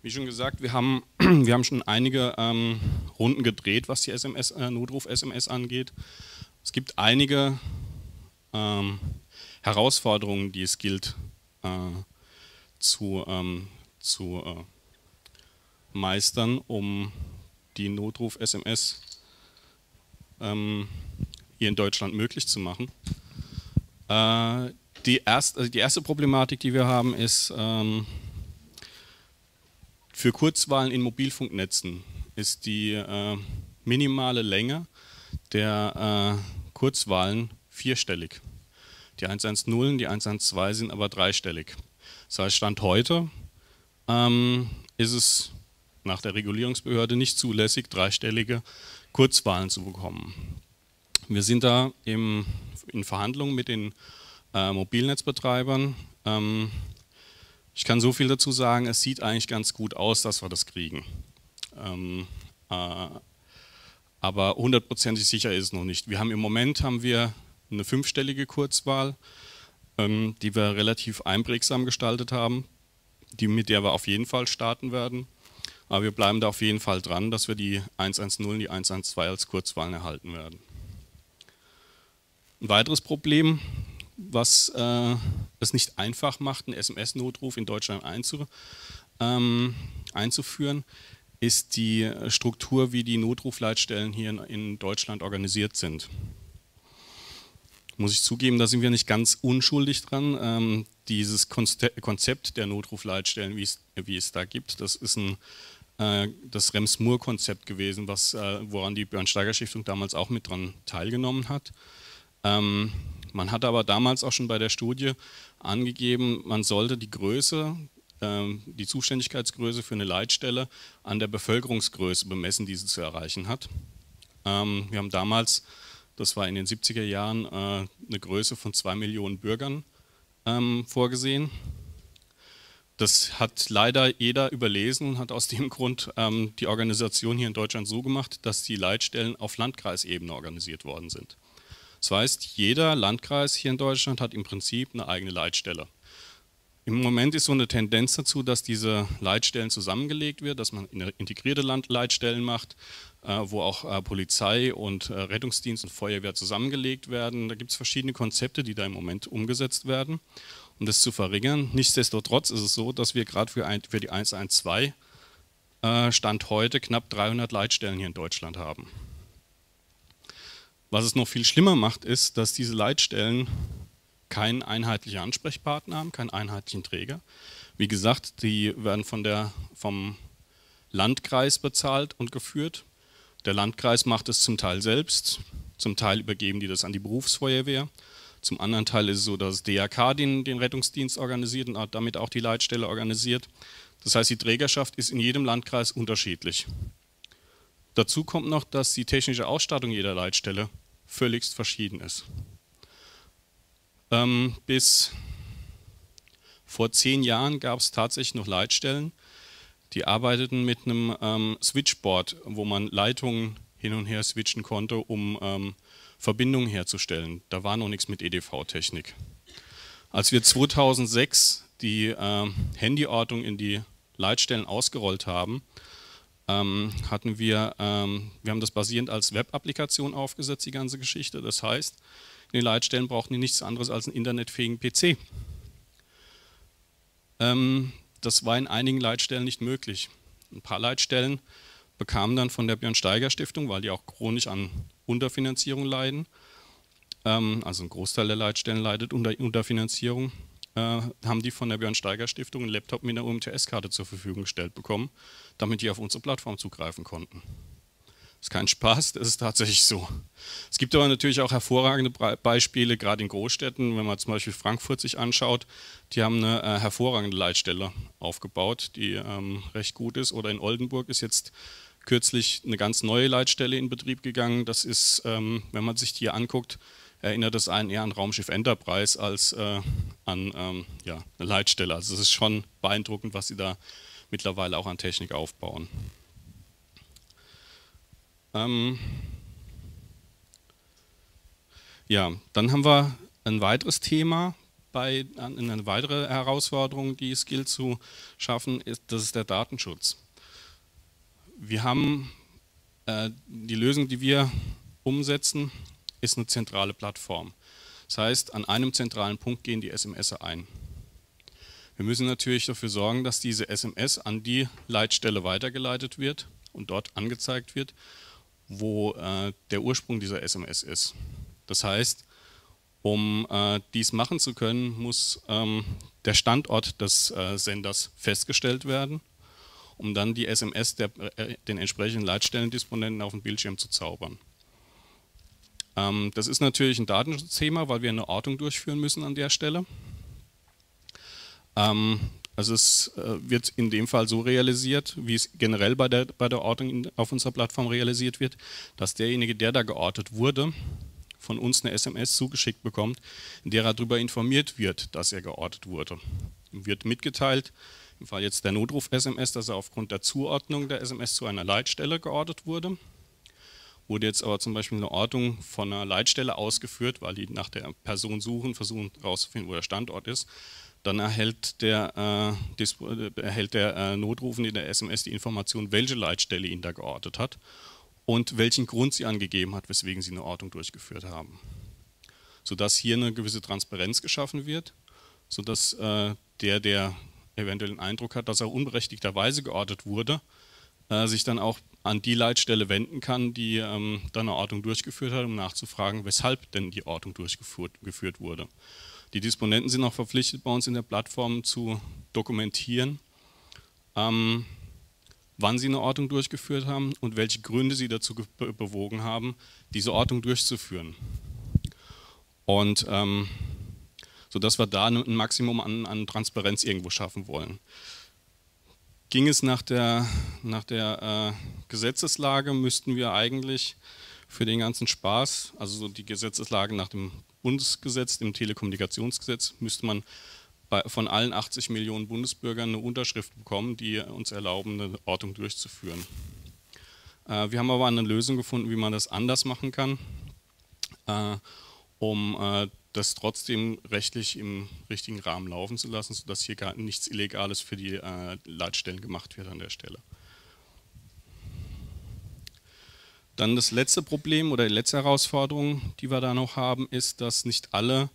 Wie schon gesagt, wir haben, wir haben schon einige ähm, Runden gedreht, was die S M S, äh, Notruf-S M S angeht. Es gibt einige ähm, Herausforderungen, die es gilt äh, zu, ähm, zu äh, meistern, um die Notruf-S M S ähm, hier in Deutschland möglich zu machen. Äh, die, erst, also die erste Problematik, die wir haben, ist ähm, für Kurzwahlen in Mobilfunknetzen ist die äh, minimale Länge der äh, Kurzwahlen vierstellig. Die hundertzehn, die hundertzwölf sind aber dreistellig. Das heißt, Stand heute ähm, ist es nach der Regulierungsbehörde nicht zulässig, dreistellige Kurzwahlen zu bekommen. Wir sind da im, in Verhandlungen mit den äh, Mobilnetzbetreibern. Ähm, ich kann so viel dazu sagen, es sieht eigentlich ganz gut aus, dass wir das kriegen. Ähm, äh, Aber hundertprozentig sicher ist es noch nicht. Wir haben im Moment haben wir eine fünfstellige Kurzwahl, ähm, die wir relativ einprägsam gestaltet haben, die, mit der wir auf jeden Fall starten werden. Aber wir bleiben da auf jeden Fall dran, dass wir die hundertzehn und die hundertzwölf als Kurzwahlen erhalten werden. Ein weiteres Problem, was äh, es nicht einfach macht, einen S M S-Notruf in Deutschland einzu, ähm, einzuführen, ist die Struktur, wie die Notrufleitstellen hier in Deutschland organisiert sind. Muss ich zugeben, da sind wir nicht ganz unschuldig dran. Ähm, dieses Konzept der Notrufleitstellen, wie es, wie es da gibt, das ist ein äh, das Rems-Murr-Konzept gewesen, was, äh, woran die Bernsteiger-Stiftung damals auch mit dran teilgenommen hat. Ähm, man hat aber damals auch schon bei der Studie angegeben, man sollte die Größe, äh, die Zuständigkeitsgröße für eine Leitstelle an der Bevölkerungsgröße bemessen, die sie zu erreichen hat. Ähm, wir haben damals, das war in den siebziger Jahren, äh, eine Größe von zwei Millionen Bürgern ähm, vorgesehen. Das hat leider jeder überlesen und hat aus dem Grund ähm, die Organisation hier in Deutschland so gemacht, dass die Leitstellen auf Landkreisebene organisiert worden sind. Das heißt, jeder Landkreis hier in Deutschland hat im Prinzip eine eigene Leitstelle. Im Moment ist so eine Tendenz dazu, dass diese Leitstellen zusammengelegt wird, dass man integrierte Leitstellen macht, äh, wo auch äh, Polizei und äh, Rettungsdienst und Feuerwehr zusammengelegt werden. Da gibt es verschiedene Konzepte, die da im Moment umgesetzt werden, um das zu verringern. Nichtsdestotrotz ist es so, dass wir gerade für, für die eins eins zwei äh, Stand heute knapp dreihundert Leitstellen hier in Deutschland haben. Was es noch viel schlimmer macht, ist, dass diese Leitstellen keinen einheitlichen Ansprechpartner haben, keinen einheitlichen Träger. Wie gesagt, die werden von der, vom Landkreis bezahlt und geführt. Der Landkreis macht es zum Teil selbst, zum Teil übergeben die das an die Berufsfeuerwehr. Zum anderen Teil ist es so, dass das D R K den, den Rettungsdienst organisiert und damit auch die Leitstelle organisiert. Das heißt, die Trägerschaft ist in jedem Landkreis unterschiedlich. Dazu kommt noch, dass die technische Ausstattung jeder Leitstelle völligst verschieden ist. Ähm, bis vor zehn Jahren gab es tatsächlich noch Leitstellen, die arbeiteten mit einem ähm, Switchboard, wo man Leitungen hin und her switchen konnte, um ähm, Verbindungen herzustellen. Da war noch nichts mit E D V-Technik. Als wir zweitausendsechs die äh, Handyortung in die Leitstellen ausgerollt haben, ähm, hatten wir, ähm, wir haben das basierend als Web-Applikation aufgesetzt, die ganze Geschichte. Das heißt, in den Leitstellen brauchten die nichts anderes als einen internetfähigen P C. Ähm, das war in einigen Leitstellen nicht möglich. Ein paar Leitstellen bekamen dann von der Björn-Steiger-Stiftung, weil die auch chronisch an Unterfinanzierung leiden, ähm, also ein Großteil der Leitstellen leidet unter Unterfinanzierung, äh, haben die von der Björn-Steiger-Stiftung einen Laptop mit einer U M T S-Karte zur Verfügung gestellt bekommen, damit die auf unsere Plattform zugreifen konnten. Das ist kein Spaß, das ist tatsächlich so. Es gibt aber natürlich auch hervorragende Beispiele, gerade in Großstädten, wenn man zum Beispiel Frankfurt sich anschaut, die haben eine äh, hervorragende Leitstelle aufgebaut, die ähm, recht gut ist, oder in Oldenburg ist jetzt kürzlich eine ganz neue Leitstelle in Betrieb gegangen. Das ist, ähm, wenn man sich die anguckt, erinnert das einen eher an Raumschiff Enterprise als äh, an ähm, ja, eine Leitstelle. Also es ist schon beeindruckend, was sie da mittlerweile auch an Technik aufbauen. Ähm ja, dann haben wir ein weiteres Thema, bei, eine weitere Herausforderung, die es gilt zu schaffen, ist, das ist der Datenschutz. Wir haben, äh, die Lösung, die wir umsetzen, ist eine zentrale Plattform. Das heißt, an einem zentralen Punkt gehen die S M S ein. Wir müssen natürlich dafür sorgen, dass diese S M S an die Leitstelle weitergeleitet wird und dort angezeigt wird, wo äh, der Ursprung dieser S M S ist. Das heißt, um äh, dies machen zu können, muss ähm, der Standort des äh, Senders festgestellt werden, um dann die S M S der, äh, den entsprechenden Leitstellendisponenten auf den Bildschirm zu zaubern. Ähm, das ist natürlich ein Datenschutzthema, weil wir eine Ortung durchführen müssen an der Stelle. Ähm, also es äh, wird in dem Fall so realisiert, wie es generell bei der, bei der Ortung in, auf unserer Plattform realisiert wird, dass derjenige, der da geortet wurde, von uns eine S M S zugeschickt bekommt, in der er darüber informiert wird, dass er geortet wurde. Ihm wird mitgeteilt, im Fall jetzt der Notruf-S M S, dass er aufgrund der Zuordnung der S M S zu einer Leitstelle geortet wurde. Wurde jetzt aber zum Beispiel eine Ortung von einer Leitstelle ausgeführt, weil die nach der Person suchen, versuchen herauszufinden, wo der Standort ist. Dann erhält der, äh, erhält der äh, Notrufende in der S M S die Information, welche Leitstelle ihn da geortet hat und welchen Grund sie angegeben hat, weswegen sie eine Ortung durchgeführt haben. Sodass hier eine gewisse Transparenz geschaffen wird, sodass äh, der, der eventuell den Eindruck hat, dass er unberechtigterweise geortet wurde, äh, sich dann auch an die Leitstelle wenden kann, die ähm, dann eine Ortung durchgeführt hat, um nachzufragen, weshalb denn die Ortung durchgeführt wurde. Die Disponenten sind auch verpflichtet, bei uns in der Plattform zu dokumentieren, ähm, wann sie eine Ortung durchgeführt haben und welche Gründe sie dazu be bewogen haben, diese Ortung durchzuführen. Und ähm, sodass wir da ein Maximum an, an Transparenz irgendwo schaffen wollen. Ging es nach der, nach der äh, Gesetzeslage, müssten wir eigentlich für den ganzen Spaß, also so die Gesetzeslage nach dem Bundesgesetz, dem Telekommunikationsgesetz, müsste man bei, von allen achtzig Millionen Bundesbürgern eine Unterschrift bekommen, die uns erlauben, eine Ortung durchzuführen. Äh, wir haben aber eine Lösung gefunden, wie man das anders machen kann, äh, um äh, das trotzdem rechtlich im richtigen Rahmen laufen zu lassen, sodass hier gar nichts Illegales für die äh, Leitstellen gemacht wird an der Stelle. Dann das letzte Problem oder die letzte Herausforderung, die wir da noch haben, ist, dass nicht alle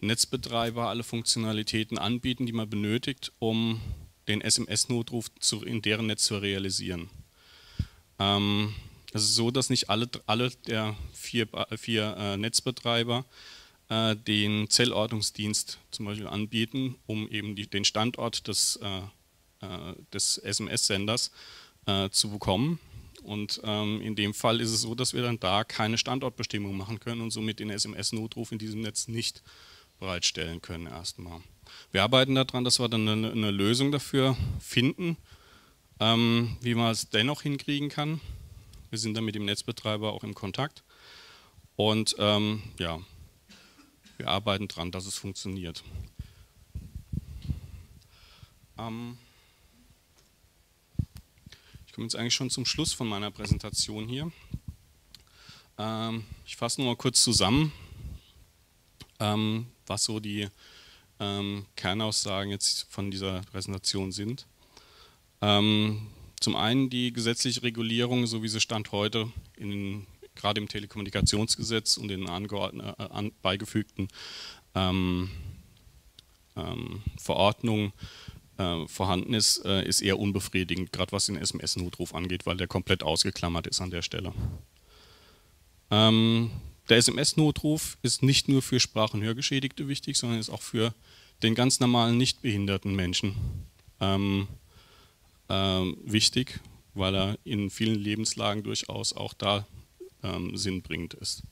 Netzbetreiber alle Funktionalitäten anbieten, die man benötigt, um den S M S-Notruf in deren Netz zu realisieren. Ähm, es ist so, dass nicht alle, alle der vier, vier äh, Netzbetreiber äh, den Zellortungsdienst zum Beispiel anbieten, um eben die, den Standort des, äh, äh, des S M S-Senders äh, zu bekommen. Und ähm, in dem Fall ist es so, dass wir dann da keine Standortbestimmung machen können und somit den S M S-Notruf in diesem Netz nicht bereitstellen können erstmal. Wir arbeiten daran, dass wir dann eine, eine Lösung dafür finden, ähm, wie man es dennoch hinkriegen kann. Wir sind dann mit dem Netzbetreiber auch im Kontakt und ähm, ja, wir arbeiten daran, dass es funktioniert. Ähm Ich komme jetzt eigentlich schon zum Schluss von meiner Präsentation hier. Ähm, ich fasse nur mal kurz zusammen, ähm, was so die ähm, Kernaussagen jetzt von dieser Präsentation sind. Ähm, zum einen die gesetzliche Regulierung, so wie sie Stand heute in, gerade im Telekommunikationsgesetz und in den beigefügten ähm, ähm, Verordnungen vorhanden ist, ist eher unbefriedigend, gerade was den S M S-Notruf angeht, weil der komplett ausgeklammert ist an der Stelle. Ähm, der S M S-Notruf ist nicht nur für Sprach- und Hörgeschädigte wichtig, sondern ist auch für den ganz normalen, nicht behinderten Menschen ähm, ähm, wichtig, weil er in vielen Lebenslagen durchaus auch da ähm, sinnbringend ist.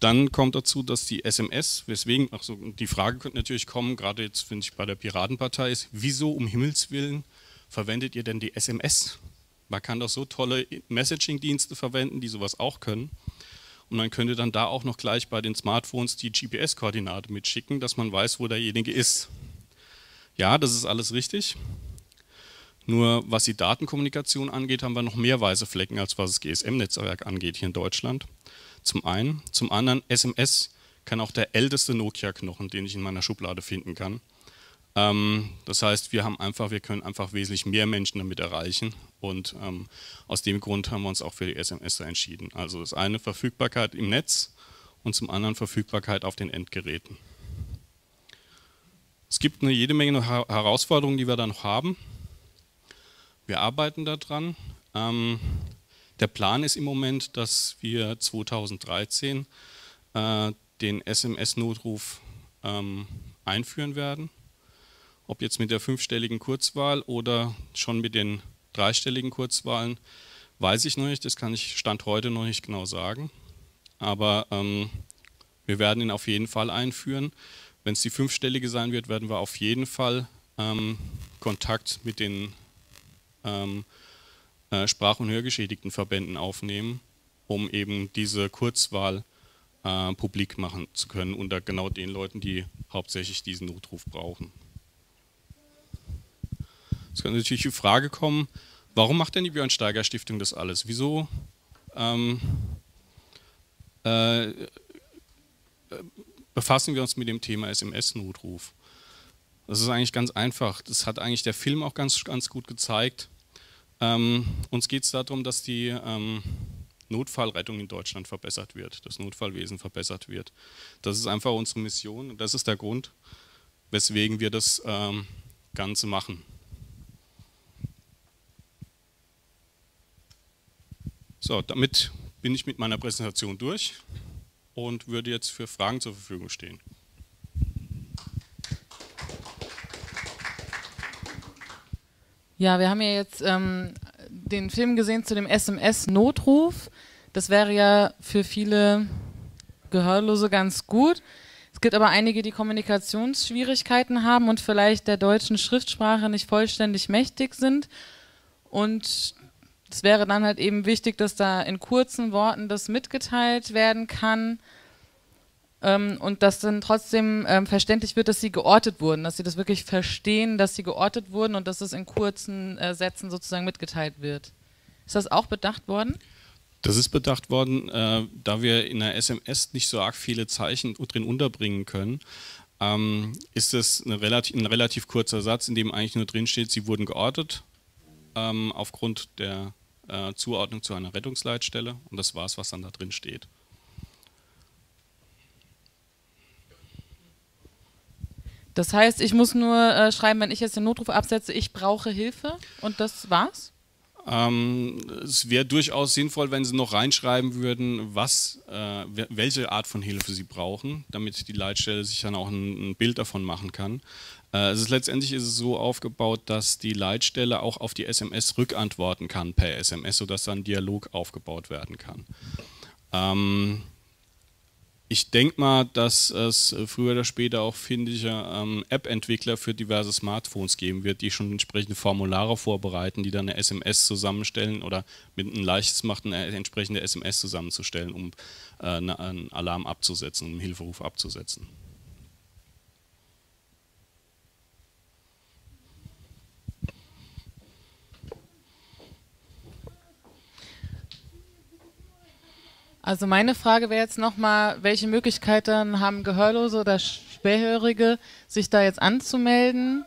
Dann kommt dazu, dass die S M S, weswegen, ach so, die Frage könnte natürlich kommen, gerade jetzt finde ich bei der Piratenpartei ist, wieso um Himmels Willen verwendet ihr denn die S M S? Man kann doch so tolle Messaging-Dienste verwenden, die sowas auch können. Und man könnte dann da auch noch gleich bei den Smartphones die G P S-Koordinate mitschicken, dass man weiß, wo derjenige ist. Ja, das ist alles richtig. Nur was die Datenkommunikation angeht, haben wir noch mehr weiße Flecken, als was das G S M-Netzwerk angeht hier in Deutschland. Zum einen. Zum anderen, S M S kann auch der älteste Nokia-Knochen, den ich in meiner Schublade finden kann. Ähm, das heißt, wir haben einfach, wir können einfach wesentlich mehr Menschen damit erreichen und ähm, aus dem Grund haben wir uns auch für die S M S entschieden. Also das eine Verfügbarkeit im Netz und zum anderen Verfügbarkeit auf den Endgeräten. Es gibt eine jede Menge Her- Herausforderungen, die wir da noch haben. Wir arbeiten daran. Ähm, Der Plan ist im Moment, dass wir zweitausenddreizehn äh, den S M S-Notruf ähm, einführen werden. Ob jetzt mit der fünfstelligen Kurzwahl oder schon mit den dreistelligen Kurzwahlen, weiß ich noch nicht. Das kann ich Stand heute noch nicht genau sagen. Aber ähm, wir werden ihn auf jeden Fall einführen. Wenn es die fünfstellige sein wird, werden wir auf jeden Fall ähm, Kontakt mit den ähm, Sprach- und Hörgeschädigten Verbänden aufnehmen, um eben diese Kurzwahl äh, publik machen zu können unter genau den Leuten, die hauptsächlich diesen Notruf brauchen. Es kann natürlich die Frage kommen, warum macht denn die Björn-Steiger-Stiftung das alles? Wieso ähm, äh, befassen wir uns mit dem Thema S M S-Notruf? Das ist eigentlich ganz einfach. Das hat eigentlich der Film auch ganz, ganz gut gezeigt. Ähm, uns geht es darum, dass die ähm, Notfallrettung in Deutschland verbessert wird, das Notfallwesen verbessert wird. Das ist einfach unsere Mission und das ist der Grund, weswegen wir das ähm, Ganze machen. So, damit bin ich mit meiner Präsentation durch und würde jetzt für Fragen zur Verfügung stehen. Ja, wir haben ja jetzt ähm, den Film gesehen zu dem S M S-Notruf. Das wäre ja für viele Gehörlose ganz gut. Es gibt aber einige, die Kommunikationsschwierigkeiten haben und vielleicht der deutschen Schriftsprache nicht vollständig mächtig sind. Und es wäre dann halt eben wichtig, dass da in kurzen Worten das mitgeteilt werden kann ähm, und dass dann trotzdem ähm, verständlich wird, dass sie geortet wurden, dass sie das wirklich verstehen, dass sie geortet wurden und dass es in kurzen äh, Sätzen sozusagen mitgeteilt wird. Ist das auch bedacht worden? Das ist bedacht worden, äh, da wir in der S M S nicht so arg viele Zeichen drin unterbringen können, ähm, ist das eine relativ, ein relativ kurzer Satz, in dem eigentlich nur drin steht, sie wurden geortet ähm, aufgrund der äh, Zuordnung zu einer Rettungsleitstelle, und das war es, was dann da drin steht. Das heißt, ich muss nur äh, schreiben, wenn ich jetzt den Notruf absetze, ich brauche Hilfe, und das war's? Ähm, es wäre durchaus sinnvoll, wenn Sie noch reinschreiben würden, was, äh, welche Art von Hilfe Sie brauchen, damit die Leitstelle sich dann auch ein, ein Bild davon machen kann. Äh, es ist, letztendlich ist es so aufgebaut, dass die Leitstelle auch auf die S M S rückantworten kann per S M S, sodass dann ein Dialog aufgebaut werden kann. Ähm, ich denke mal, dass es früher oder später auch findige ähm, App-Entwickler für diverse Smartphones geben wird, die schon entsprechende Formulare vorbereiten, die dann eine S M S zusammenstellen oder mit einem leichtes macht, eine entsprechende S M S zusammenzustellen, um äh, eine, einen Alarm abzusetzen, um einen Hilferuf abzusetzen. Also meine Frage wäre jetzt nochmal, welche Möglichkeiten haben Gehörlose oder Schwerhörige, sich da jetzt anzumelden?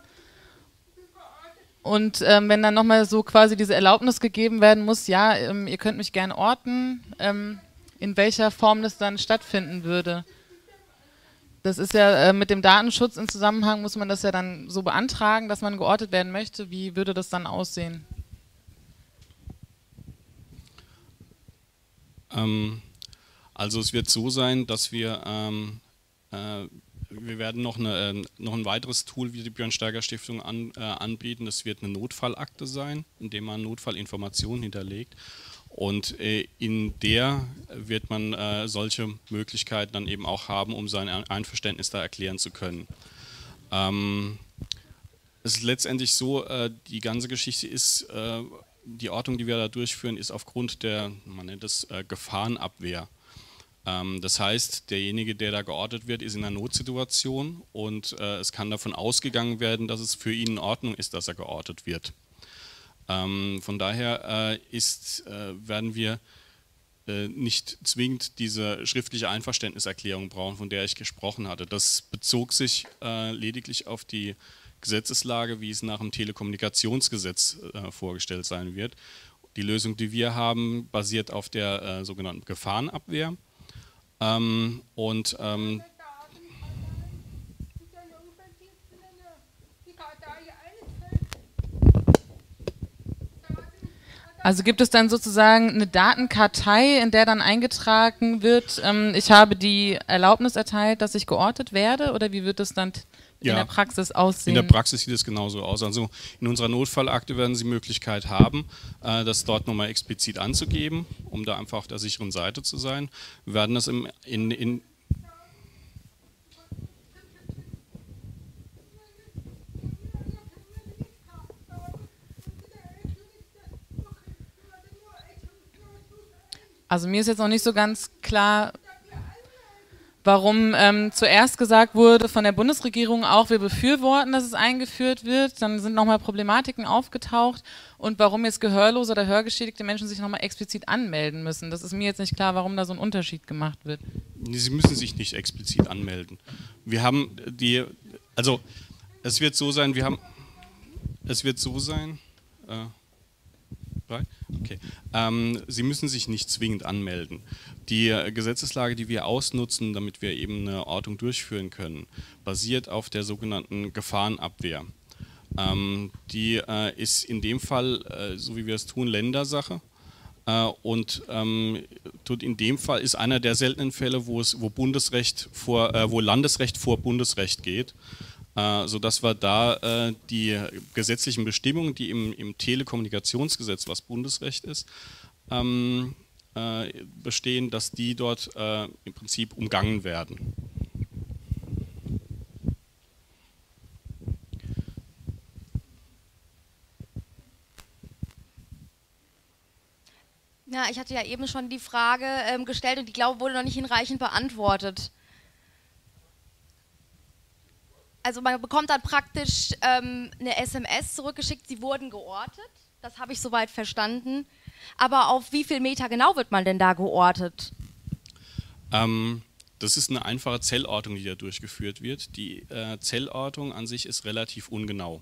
Und ähm, wenn dann nochmal so quasi diese Erlaubnis gegeben werden muss, ja, ähm, ihr könnt mich gern orten, ähm, in welcher Form das dann stattfinden würde. Das ist ja äh, mit dem Datenschutz im Zusammenhang, muss man das ja dann so beantragen, dass man geortet werden möchte. Wie würde das dann aussehen? Ähm, Also es wird so sein, dass wir, ähm, äh, wir werden noch, eine, äh, noch ein weiteres Tool wie die Björn-Steiger-Stiftung an, äh, anbieten. Das wird eine Notfallakte sein, in dem man Notfallinformationen hinterlegt. Und äh, in der wird man äh, solche Möglichkeiten dann eben auch haben, um sein Einverständnis da erklären zu können. Ähm, es ist letztendlich so, äh, die ganze Geschichte ist... Äh, die Ortung, die wir da durchführen, ist aufgrund der, man nennt es, äh, Gefahrenabwehr. Das heißt, derjenige, der da geortet wird, ist in einer Notsituation und äh, es kann davon ausgegangen werden, dass es für ihn in Ordnung ist, dass er geortet wird. Ähm, von daher äh, ist, äh, werden wir äh, nicht zwingend diese schriftliche Einverständniserklärung brauchen, von der ich gesprochen hatte. Das bezog sich äh, lediglich auf die Gesetzeslage, wie es nach dem Telekommunikationsgesetz äh, vorgestellt sein wird. Die Lösung, die wir haben, basiert auf der äh, sogenannten Gefahrenabwehr. Ähm, und ähm, also gibt es dann sozusagen eine Datenkartei, in der dann eingetragen wird, ähm, ich habe die Erlaubnis erteilt, dass ich geortet werde, oder wie wird das dann in ja, der Praxis aussehen? In der Praxis sieht es genauso aus. Also in unserer Notfallakte werden Sie die Möglichkeit haben, äh, das dort nochmal explizit anzugeben, um da einfach auf der sicheren Seite zu sein. Wir werden das im, in, in Also mir ist jetzt noch nicht so ganz klar, warum ähm, zuerst gesagt wurde von der Bundesregierung auch, wir befürworten, dass es eingeführt wird, dann sind nochmal Problematiken aufgetaucht, und warum jetzt gehörlose oder hörgeschädigte Menschen sich nochmal explizit anmelden müssen. Das ist mir jetzt nicht klar, warum da so ein Unterschied gemacht wird. Sie müssen sich nicht explizit anmelden. Wir haben die, also es wird so sein, wir haben, es wird so sein, äh, Okay. Ähm, Sie müssen sich nicht zwingend anmelden. Die Gesetzeslage, die wir ausnutzen, damit wir eben eine Ortung durchführen können, basiert auf der sogenannten Gefahrenabwehr. Ähm, die äh, ist in dem Fall, äh, so wie wir es tun, Ländersache. Äh, und ähm, tut in dem Fall ist einer der seltenen Fälle, wo es, wo Bundesrecht vor, äh, wo Landesrecht vor Bundesrecht geht. äh, sodass wir da äh, die gesetzlichen Bestimmungen, die im, im Telekommunikationsgesetz, was Bundesrecht ist, ähm, äh, bestehen, dass die dort äh, im Prinzip umgangen werden. Ja, ich hatte ja eben schon die Frage ähm, gestellt und die, glaube ich, wurde noch nicht hinreichend beantwortet. Also man bekommt dann praktisch ähm, eine S M S zurückgeschickt, sie wurden geortet, das habe ich soweit verstanden. Aber auf wie viel Meter genau wird man denn da geortet? Ähm, das ist eine einfache Zellortung, die da durchgeführt wird. Die äh, Zellortung an sich ist relativ ungenau.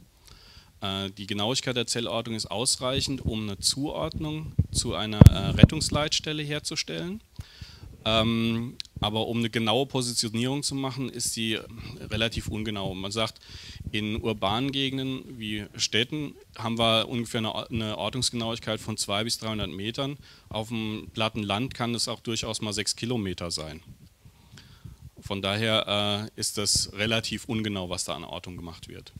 Die Genauigkeit der Zellortung ist ausreichend, um eine Zuordnung zu einer äh, Rettungsleitstelle herzustellen. Ähm, aber um eine genaue Positionierung zu machen, ist sie relativ ungenau. Man sagt, in urbanen Gegenden wie Städten haben wir ungefähr eine, eine Ortungsgenauigkeit von zweihundert bis dreihundert Metern. Auf dem platten Land kann es auch durchaus mal sechs Kilometer sein. Von daher äh, ist das relativ ungenau, was da an Ortung gemacht wird.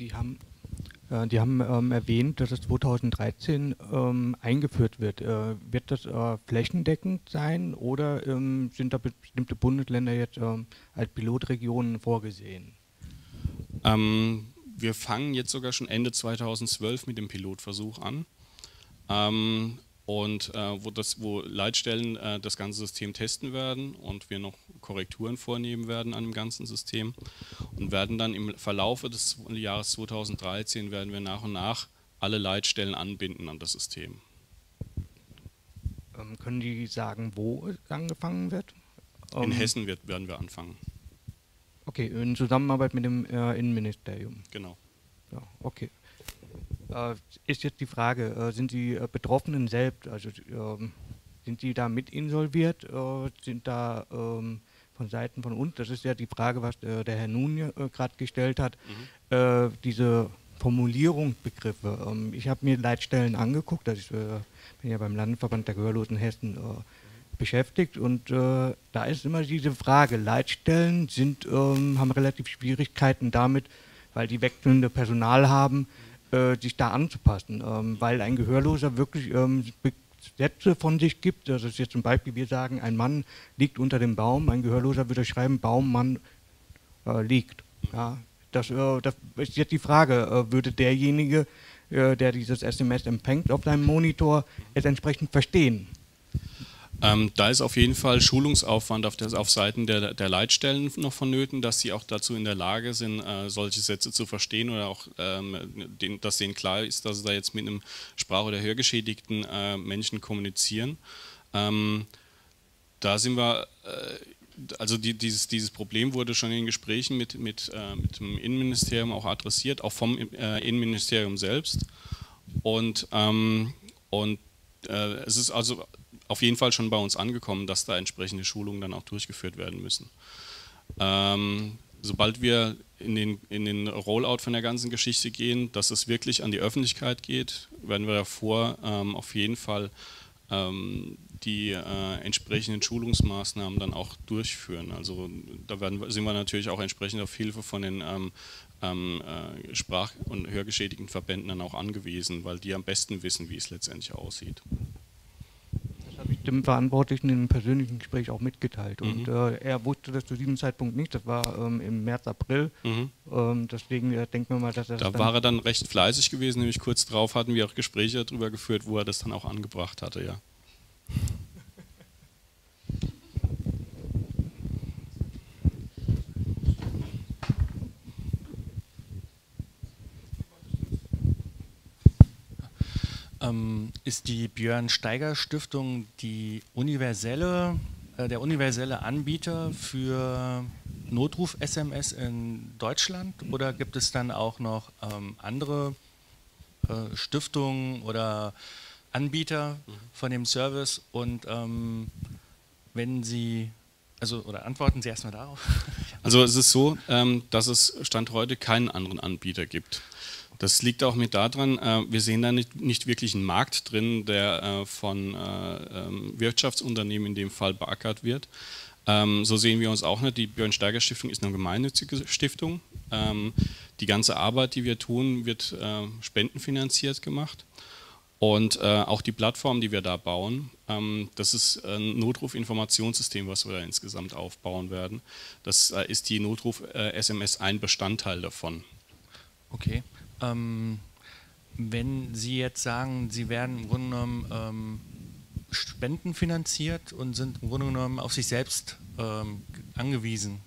Die haben, äh, die haben ähm, erwähnt, dass es zweitausenddreizehn ähm, eingeführt wird. Äh, wird das äh, flächendeckend sein oder ähm, sind da bestimmte Bundesländer jetzt ähm, als Pilotregionen vorgesehen? Ähm, wir fangen jetzt sogar schon Ende zweitausendzwölf mit dem Pilotversuch an. Ähm, und äh, wo, das, wo Leitstellen äh, das ganze System testen werden und wir noch Korrekturen vornehmen werden an dem ganzen System und werden dann im Verlaufe des Jahres zweitausenddreizehn werden wir nach und nach alle Leitstellen anbinden an das System. Ähm, können die sagen, wo angefangen wird? In ähm, Hessen wird, werden wir anfangen. Okay, in Zusammenarbeit mit dem äh, Innenministerium? Genau. Ja, okay. Äh, ist jetzt die Frage, äh, sind die äh, Betroffenen selbst, also äh, sind die da mit insolviert, äh, sind da äh, von Seiten von uns, das ist ja die Frage, was äh, der Herr Nun äh, gerade gestellt hat, mhm. äh, diese Formulierungsbegriffe. Ähm, ich habe mir Leitstellen angeguckt, also ich äh, bin ja beim Landesverband der Gehörlosen Hessen äh, beschäftigt und äh, da ist immer diese Frage, Leitstellen sind, äh, haben relativ Schwierigkeiten damit, weil die wechselnde Personal haben, äh, sich da anzupassen, äh, weil ein Gehörloser wirklich ähm, Sätze von sich gibt, dass es jetzt zum Beispiel, wir sagen, ein Mann liegt unter dem Baum, ein Gehörloser würde schreiben, Baum, Mann äh, liegt. Ja, das, äh, das ist jetzt die Frage, äh, würde derjenige, äh, der dieses S M S empfängt auf seinem Monitor, es entsprechend verstehen? Ähm, da ist auf jeden Fall Schulungsaufwand auf, der, auf Seiten der, der Leitstellen noch vonnöten, dass sie auch dazu in der Lage sind, äh, solche Sätze zu verstehen oder auch, ähm, den, dass denen klar ist, dass sie da jetzt mit einem Sprach- oder Hörgeschädigten äh, Menschen kommunizieren. Ähm, da sind wir, äh, also die, dieses, dieses Problem wurde schon in Gesprächen mit, mit, äh, mit dem Innenministerium auch adressiert, auch vom äh, Innenministerium selbst. Und, ähm, und äh, es ist also auf jeden Fall schon bei uns angekommen, dass da entsprechende Schulungen dann auch durchgeführt werden müssen. Ähm, sobald wir in den, in den Rollout von der ganzen Geschichte gehen, dass es wirklich an die Öffentlichkeit geht, werden wir davor ähm, auf jeden Fall ähm, die äh, entsprechenden Schulungsmaßnahmen dann auch durchführen. Also da werden, sind wir natürlich auch entsprechend auf Hilfe von den ähm, ähm, Sprach- und Hörgeschädigten Verbänden dann auch angewiesen, weil die am besten wissen, wie es letztendlich aussieht. Habe ich dem Verantwortlichen im persönlichen Gespräch auch mitgeteilt. Mhm. Und äh, er wusste das zu diesem Zeitpunkt nicht. Das war ähm, im März, April. Mhm. Ähm, deswegen äh, denken wir mal, dass er da war er dann recht fleißig gewesen. Nämlich kurz darauf hatten wir auch Gespräche darüber geführt, wo er das dann auch angebracht hatte. Ja. Ist die Björn-Steiger-Stiftung die universelle, äh, der universelle Anbieter für Notruf-S M S in Deutschland oder gibt es dann auch noch ähm, andere äh, Stiftungen oder Anbieter mhm. von dem Service? Und ähm, wenn Sie, also oder antworten Sie erstmal darauf. Also es ist so, ähm, dass es Stand heute keinen anderen Anbieter gibt. Das liegt auch mit daran, äh, wir sehen da nicht, nicht wirklich einen Markt drin, der äh, von äh, Wirtschaftsunternehmen in dem Fall beackert wird. Ähm, so sehen wir uns auch nicht. Die Björn-Steiger-Stiftung ist eine gemeinnützige Stiftung. Ähm, die ganze Arbeit, die wir tun, wird äh, spendenfinanziert gemacht. Und äh, auch die Plattform, die wir da bauen, ähm, das ist ein Notruf-Informationssystem, was wir da insgesamt aufbauen werden. Das äh, ist die Notruf-S M S äh, ein Bestandteil davon. Okay. Ähm, wenn Sie jetzt sagen, Sie werden im Grunde genommen ähm, Spenden finanziert und sind im Grunde genommen auf sich selbst ähm, angewiesen.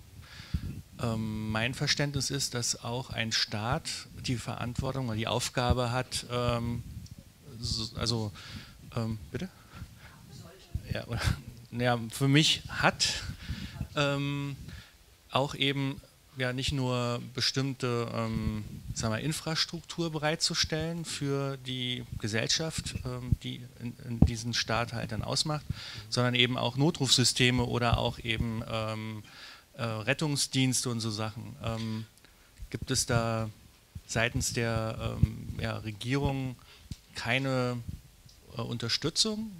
Ähm, mein Verständnis ist, dass auch ein Staat die Verantwortung oder die Aufgabe hat, ähm, also, ähm, bitte? Ja, oder, ja, für mich hat ähm, auch eben ja nicht nur bestimmte ähm, sagen wir, Infrastruktur bereitzustellen für die Gesellschaft, ähm, die in, in diesen Staat halt dann ausmacht, sondern eben auch Notrufsysteme oder auch eben ähm, äh, Rettungsdienste und so Sachen. Ähm, gibt es da seitens der ähm, ja, Regierung keine äh, Unterstützung?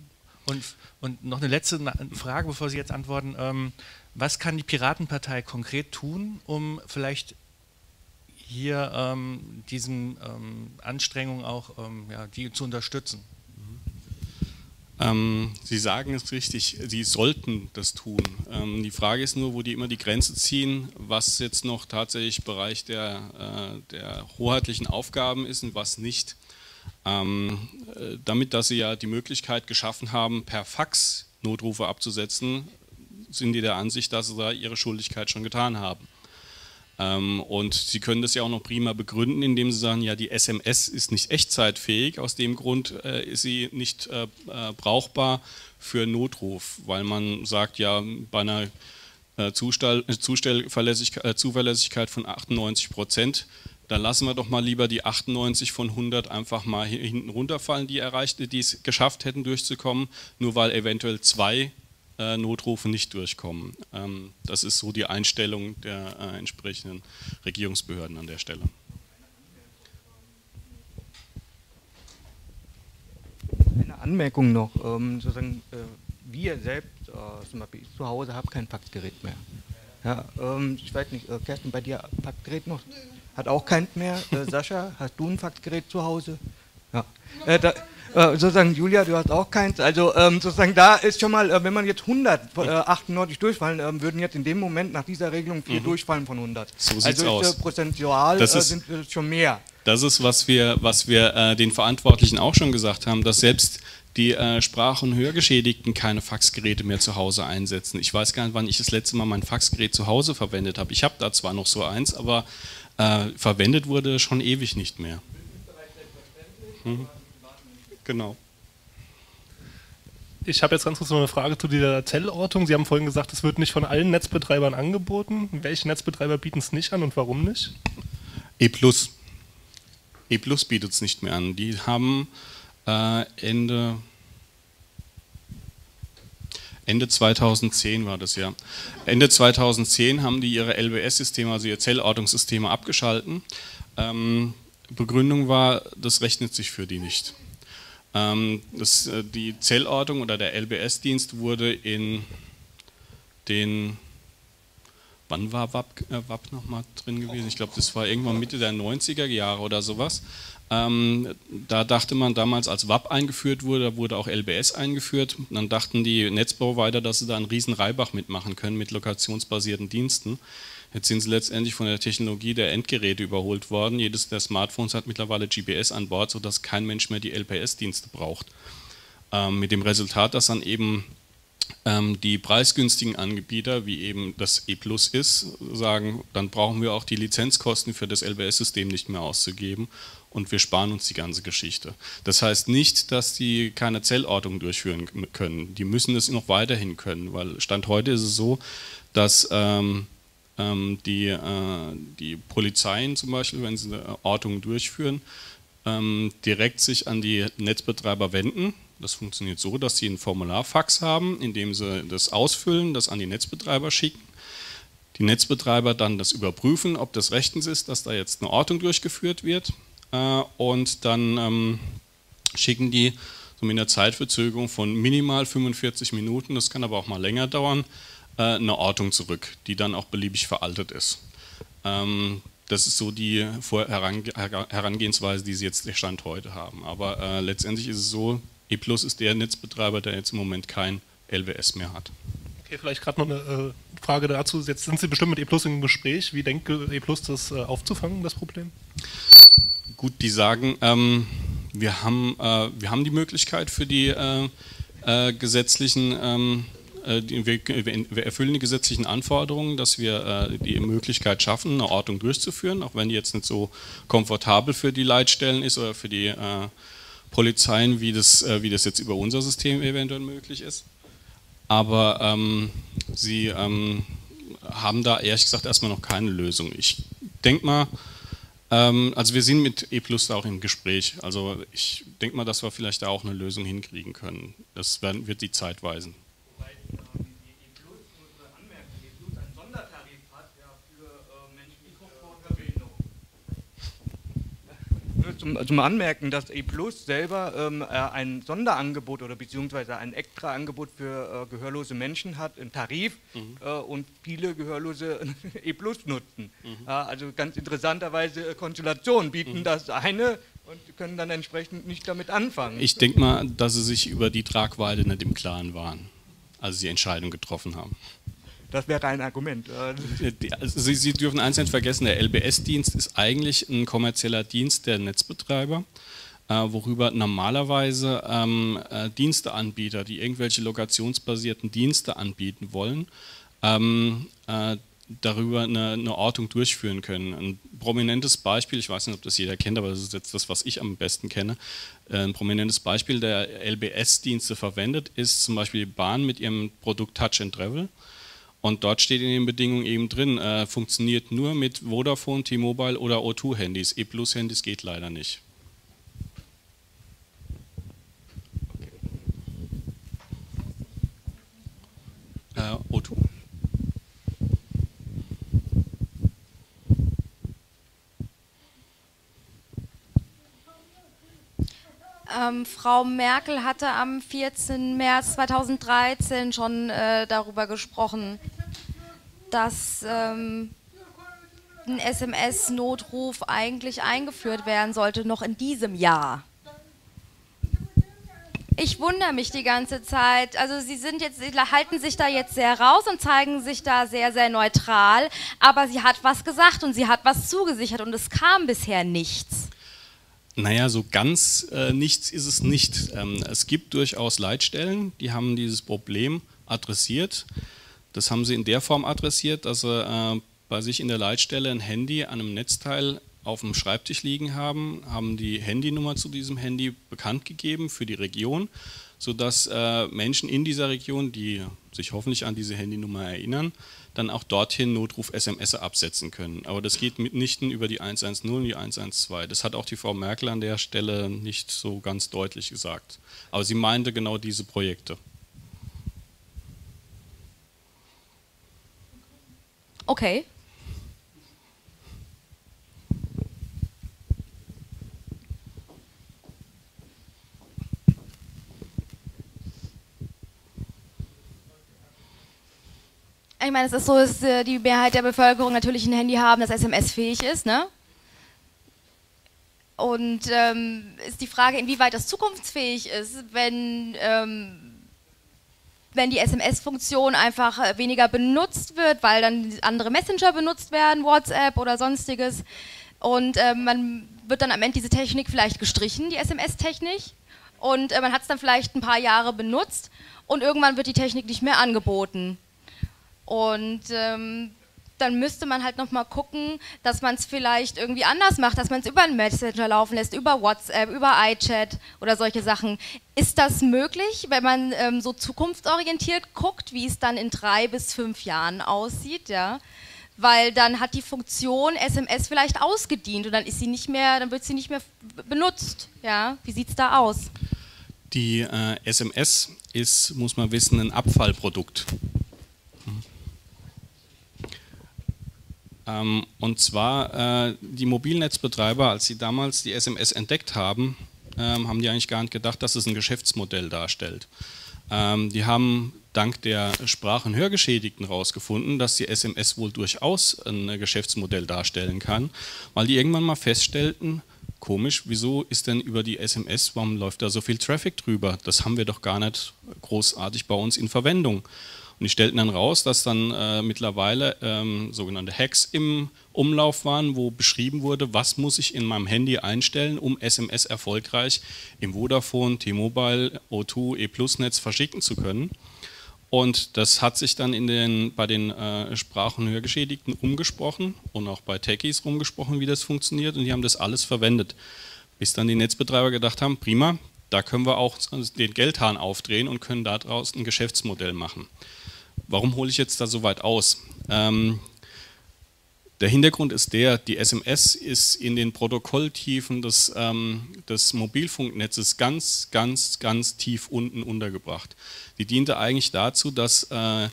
Und, und noch eine letzte Frage, bevor Sie jetzt antworten. Ähm, was kann die Piratenpartei konkret tun, um vielleicht hier ähm, diesen ähm, Anstrengungen auch ähm, ja, die zu unterstützen? Ähm, Sie sagen es richtig, Sie sollten das tun. Ähm, die Frage ist nur, wo die immer die Grenze ziehen, was jetzt noch tatsächlich Bereich der, äh, der hoheitlichen Aufgaben ist und was nicht. Ähm, damit, dass sie ja die Möglichkeit geschaffen haben, per Fax Notrufe abzusetzen, sind die der Ansicht, dass sie da ihre Schuldigkeit schon getan haben. Ähm, und sie können das ja auch noch prima begründen, indem sie sagen, ja, die S M S ist nicht echtzeitfähig, aus dem Grund äh, ist sie nicht äh, brauchbar für Notruf, weil man sagt, ja, bei einer äh, Zustell, Zuverlässigkeit, äh, Zuverlässigkeit von achtundneunzig Prozent, dann lassen wir doch mal lieber die achtundneunzig von hundert einfach mal hinten runterfallen, die erreicht, die es geschafft hätten durchzukommen, nur weil eventuell zwei äh, Notrufe nicht durchkommen. Ähm, das ist so die Einstellung der äh, entsprechenden Regierungsbehörden an der Stelle. Eine Anmerkung noch, ähm, sozusagen, äh, wir selbst äh, zum Beispiel zu Hause haben kein Faxgerät mehr. Ja, ähm, ich weiß nicht, äh, Kerstin, bei dir Faxgerät noch? Nö. Hat auch keins mehr. Äh, Sascha, hast du ein Faxgerät zu Hause? Ja. Äh, da, äh, sozusagen, Julia, du hast auch keins. Also ähm, sozusagen, da ist schon mal, äh, wenn man jetzt hundertachtundneunzig durchfallen, äh, würden jetzt in dem Moment nach dieser Regelung vier mhm. durchfallen von hundert. So sieht's also aus. Also äh, prozentual das ist, äh, sind äh, schon mehr. Das ist, was wir, was wir äh, den Verantwortlichen auch schon gesagt haben, dass selbst die äh, Sprach- und Hörgeschädigten keine Faxgeräte mehr zu Hause einsetzen. Ich weiß gar nicht, wann ich das letzte Mal mein Faxgerät zu Hause verwendet habe. Ich habe da zwar noch so eins, aber Äh, verwendet wurde schon ewig nicht mehr. Mhm. Genau. Ich habe jetzt ganz kurz noch eine Frage zu dieser Zellortung. Sie haben vorhin gesagt, es wird nicht von allen Netzbetreibern angeboten. Welche Netzbetreiber bieten es nicht an und warum nicht? E plus. E plus bietet es nicht mehr an. Die haben äh, Ende... Ende zweitausendzehn war das ja. Ende zweitausendzehn haben die ihre L B S-Systeme, also ihre Zellortungssysteme, abgeschalten. Ähm, Begründung war, das rechnet sich für die nicht. Ähm, das, die Zellortung oder der L B S-Dienst wurde in den, wann war W A P, äh, W A P nochmal drin gewesen? Ich glaube, das war irgendwann Mitte der neunziger Jahre oder sowas. Ähm, da dachte man damals, als W A P eingeführt wurde, da wurde auch L B S eingeführt. Dann dachten die Netzprovider, dass sie da einen riesen Reibach mitmachen können mit lokationsbasierten Diensten. Jetzt sind sie letztendlich von der Technologie der Endgeräte überholt worden. Jedes der Smartphones hat mittlerweile G P S an Bord, sodass kein Mensch mehr die L B S-Dienste braucht. Ähm, mit dem Resultat, dass dann eben ähm, die preisgünstigen Anbieter, wie eben das E plus ist, sagen, dann brauchen wir auch die Lizenzkosten für das L B S-System nicht mehr auszugeben. Und wir sparen uns die ganze Geschichte. Das heißt nicht, dass die keine Zellortung durchführen können. Die müssen es noch weiterhin können, weil Stand heute ist es so, dass ähm, ähm, die, äh, die Polizeien zum Beispiel, wenn sie eine Ortung durchführen, ähm, direkt sich an die Netzbetreiber wenden. Das funktioniert so, dass sie ein Formularfax haben, in dem sie das ausfüllen, das an die Netzbetreiber schicken. Die Netzbetreiber dann das überprüfen, ob das rechtens ist, dass da jetzt eine Ortung durchgeführt wird. Und dann ähm, schicken die so mit einer Zeitverzögerung von minimal fünfundvierzig Minuten, das kann aber auch mal länger dauern, äh, eine Ortung zurück, die dann auch beliebig veraltet ist. Ähm, das ist so die Herangehensweise, die sie jetzt der Stand heute haben. Aber äh, letztendlich ist es so, E Plus ist der Netzbetreiber, der jetzt im Moment kein L W S mehr hat. Okay, vielleicht gerade noch eine äh, Frage dazu. Jetzt sind Sie bestimmt mit E Plus im Gespräch. Wie denkt E Plus das äh, aufzufangen, das Problem? Gut, die sagen, ähm, wir, haben, äh, wir haben die Möglichkeit für die äh, äh, gesetzlichen, ähm, äh, die, wir, wir erfüllen die gesetzlichen Anforderungen, dass wir äh, die Möglichkeit schaffen, eine Ortung durchzuführen, auch wenn die jetzt nicht so komfortabel für die Leitstellen ist oder für die äh, Polizeien, wie das, äh, wie das jetzt über unser System eventuell möglich ist. Aber ähm, sie ähm, haben da ehrlich gesagt erstmal noch keine Lösung. Ich denke mal, ähm, also wir sind mit E Plus da auch im Gespräch. Also ich denke mal, dass wir vielleicht da auch eine Lösung hinkriegen können. Das werden, wird die Zeit weisen. Wobei äh, E Plus, unsere Anmerkung, E Plus einen Sondertarif hat, ja, für äh, Menschen mit Kopfbehinderung. Ich würde zum, zum Anmerken, dass E Plus selber ähm, ein Sonderangebot oder beziehungsweise ein Extra-Angebot für äh, gehörlose Menschen hat, einen Tarif, mhm. äh, und viele Gehörlose E Plus nutzen. Mhm. Äh, also ganz interessanterweise Konstellationen bieten mhm. das eine und können dann entsprechend nicht damit anfangen. Ich denke mal, dass sie sich über die Tragweite nicht im Klaren waren, als sie die Entscheidung getroffen haben. Das wäre ein Argument. Sie, Sie dürfen eins nicht vergessen, der L B S-Dienst ist eigentlich ein kommerzieller Dienst der Netzbetreiber, äh, worüber normalerweise ähm, äh, Diensteanbieter, die irgendwelche lokationsbasierten Dienste anbieten wollen, ähm, äh, darüber eine, eine Ortung durchführen können. Ein prominentes Beispiel, ich weiß nicht, ob das jeder kennt, aber das ist jetzt das, was ich am besten kenne, ein prominentes Beispiel der L B S-Dienste verwendet, ist zum Beispiel die Bahn mit ihrem Produkt Touch and Travel. Und dort steht in den Bedingungen eben drin, äh, funktioniert nur mit Vodafone, T-Mobile oder O zwei Handys. E Plus Handys geht leider nicht. Äh, O zwei. Ähm, Frau Merkel hatte am vierzehnten März zweitausenddreizehn schon äh, darüber gesprochen, dass ähm, ein S M S-Notruf eigentlich eingeführt werden sollte, noch in diesem Jahr. Ich wundere mich die ganze Zeit. Also Sie sind jetzt, Sie halten sich da jetzt sehr raus und zeigen sich da sehr, sehr neutral, aber sie hat was gesagt und sie hat was zugesichert und es kam bisher nichts. Naja, so ganz äh, nichts ist es nicht. Ähm, es gibt durchaus Leitstellen, die haben dieses Problem adressiert. Das haben sie in der Form adressiert, dass sie äh, bei sich in der Leitstelle ein Handy an einem Netzteil auf dem Schreibtisch liegen haben, haben die Handynummer zu diesem Handy bekannt gegeben für die Region, sodass äh, Menschen in dieser Region, die sich hoffentlich an diese Handynummer erinnern, dann auch dorthin Notruf-S M S absetzen können. Aber das geht mitnichten über die eins eins null und die eins eins zwei. Das hat auch die Frau Merkel an der Stelle nicht so ganz deutlich gesagt. Aber sie meinte genau diese Projekte. Okay. Ich meine, es ist so, dass die Mehrheit der Bevölkerung natürlich ein Handy haben, das S M S-fähig ist, ne? Und ähm, ist die Frage, inwieweit das zukunftsfähig ist, wenn, ähm, wenn die S M S-Funktion einfach weniger benutzt wird, weil dann andere Messenger benutzt werden, WhatsApp oder sonstiges. Und äh, man wird dann am Ende diese Technik vielleicht gestrichen, die S M S-Technik. Und äh, man hat es dann vielleicht ein paar Jahre benutzt und irgendwann wird die Technik nicht mehr angeboten. Und ähm, dann müsste man halt nochmal gucken, dass man es vielleicht irgendwie anders macht, dass man es über einen Messenger laufen lässt, über WhatsApp, über iChat oder solche Sachen. Ist das möglich, wenn man ähm, so zukunftsorientiert guckt, wie es dann in drei bis fünf Jahren aussieht, ja? Weil dann hat die Funktion S M S vielleicht ausgedient und dann ist sie nicht mehr, dann wird sie nicht mehr benutzt, ja? Wie sieht es da aus? Die äh, S M S ist, muss man wissen, ein Abfallprodukt. Und zwar, die Mobilnetzbetreiber, als sie damals die S M S entdeckt haben, haben die eigentlich gar nicht gedacht, dass es ein Geschäftsmodell darstellt. Die haben dank der Sprach- und Hörgeschädigten herausgefunden, dass die S M S wohl durchaus ein Geschäftsmodell darstellen kann, weil die irgendwann mal feststellten, komisch, wieso ist denn über die S M S, warum läuft da so viel Traffic drüber? Das haben wir doch gar nicht großartig bei uns in Verwendung. Und die stellten dann raus, dass dann äh, mittlerweile ähm, sogenannte Hacks im Umlauf waren, wo beschrieben wurde, was muss ich in meinem Handy einstellen, um S M S erfolgreich im Vodafone, T-Mobile, O zwei, E-Plus-Netz verschicken zu können. Und das hat sich dann in den, bei den äh, Sprach- und Hörgeschädigten umgesprochen und auch bei Techies rumgesprochen, wie das funktioniert, und die haben das alles verwendet. Bis dann die Netzbetreiber gedacht haben, prima, da können wir auch den Geldhahn aufdrehen und können daraus ein Geschäftsmodell machen. Warum hole ich jetzt da so weit aus? Ähm, der Hintergrund ist der, die S M S ist in den Protokolltiefen des, ähm, des Mobilfunknetzes ganz, ganz, ganz tief unten untergebracht. Die diente eigentlich dazu, dass äh,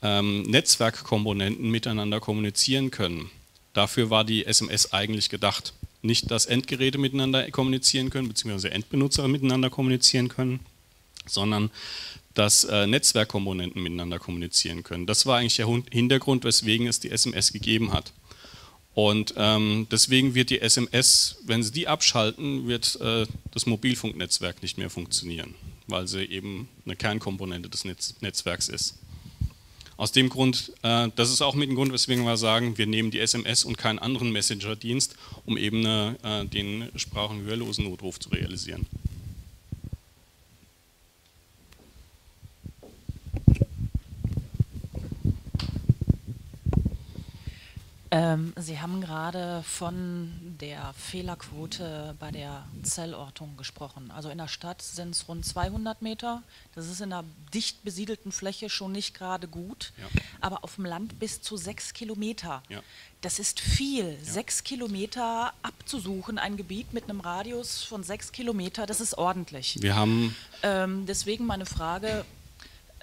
ähm, Netzwerkkomponenten miteinander kommunizieren können. Dafür war die S M S eigentlich gedacht. Nicht, dass Endgeräte miteinander kommunizieren können, beziehungsweise Endbenutzer miteinander kommunizieren können, sondern dass äh, Netzwerkkomponenten miteinander kommunizieren können. Das war eigentlich der Hintergrund, weswegen es die S M S gegeben hat. Und ähm, deswegen wird die S M S, wenn sie die abschalten, wird äh, das Mobilfunknetzwerk nicht mehr funktionieren, weil sie eben eine Kernkomponente des Netz Netzwerks ist. Aus dem Grund, äh, das ist auch mit dem Grund, weswegen wir sagen, wir nehmen die S M S und keinen anderen Messenger-Dienst, um eben eine, äh, den Sprach- und Hörlosen Notruf zu realisieren. Sie haben gerade von der Fehlerquote bei der Zellortung gesprochen. Also in der Stadt sind es rund zweihundert Meter. Das ist in einer dicht besiedelten Fläche schon nicht gerade gut. Ja. Aber auf dem Land bis zu sechs Kilometer. Ja. Das ist viel. Ja. Sechs Kilometer abzusuchen, ein Gebiet mit einem Radius von sechs Kilometer, das ist ordentlich. Wir haben ähm, deswegen meine Frage...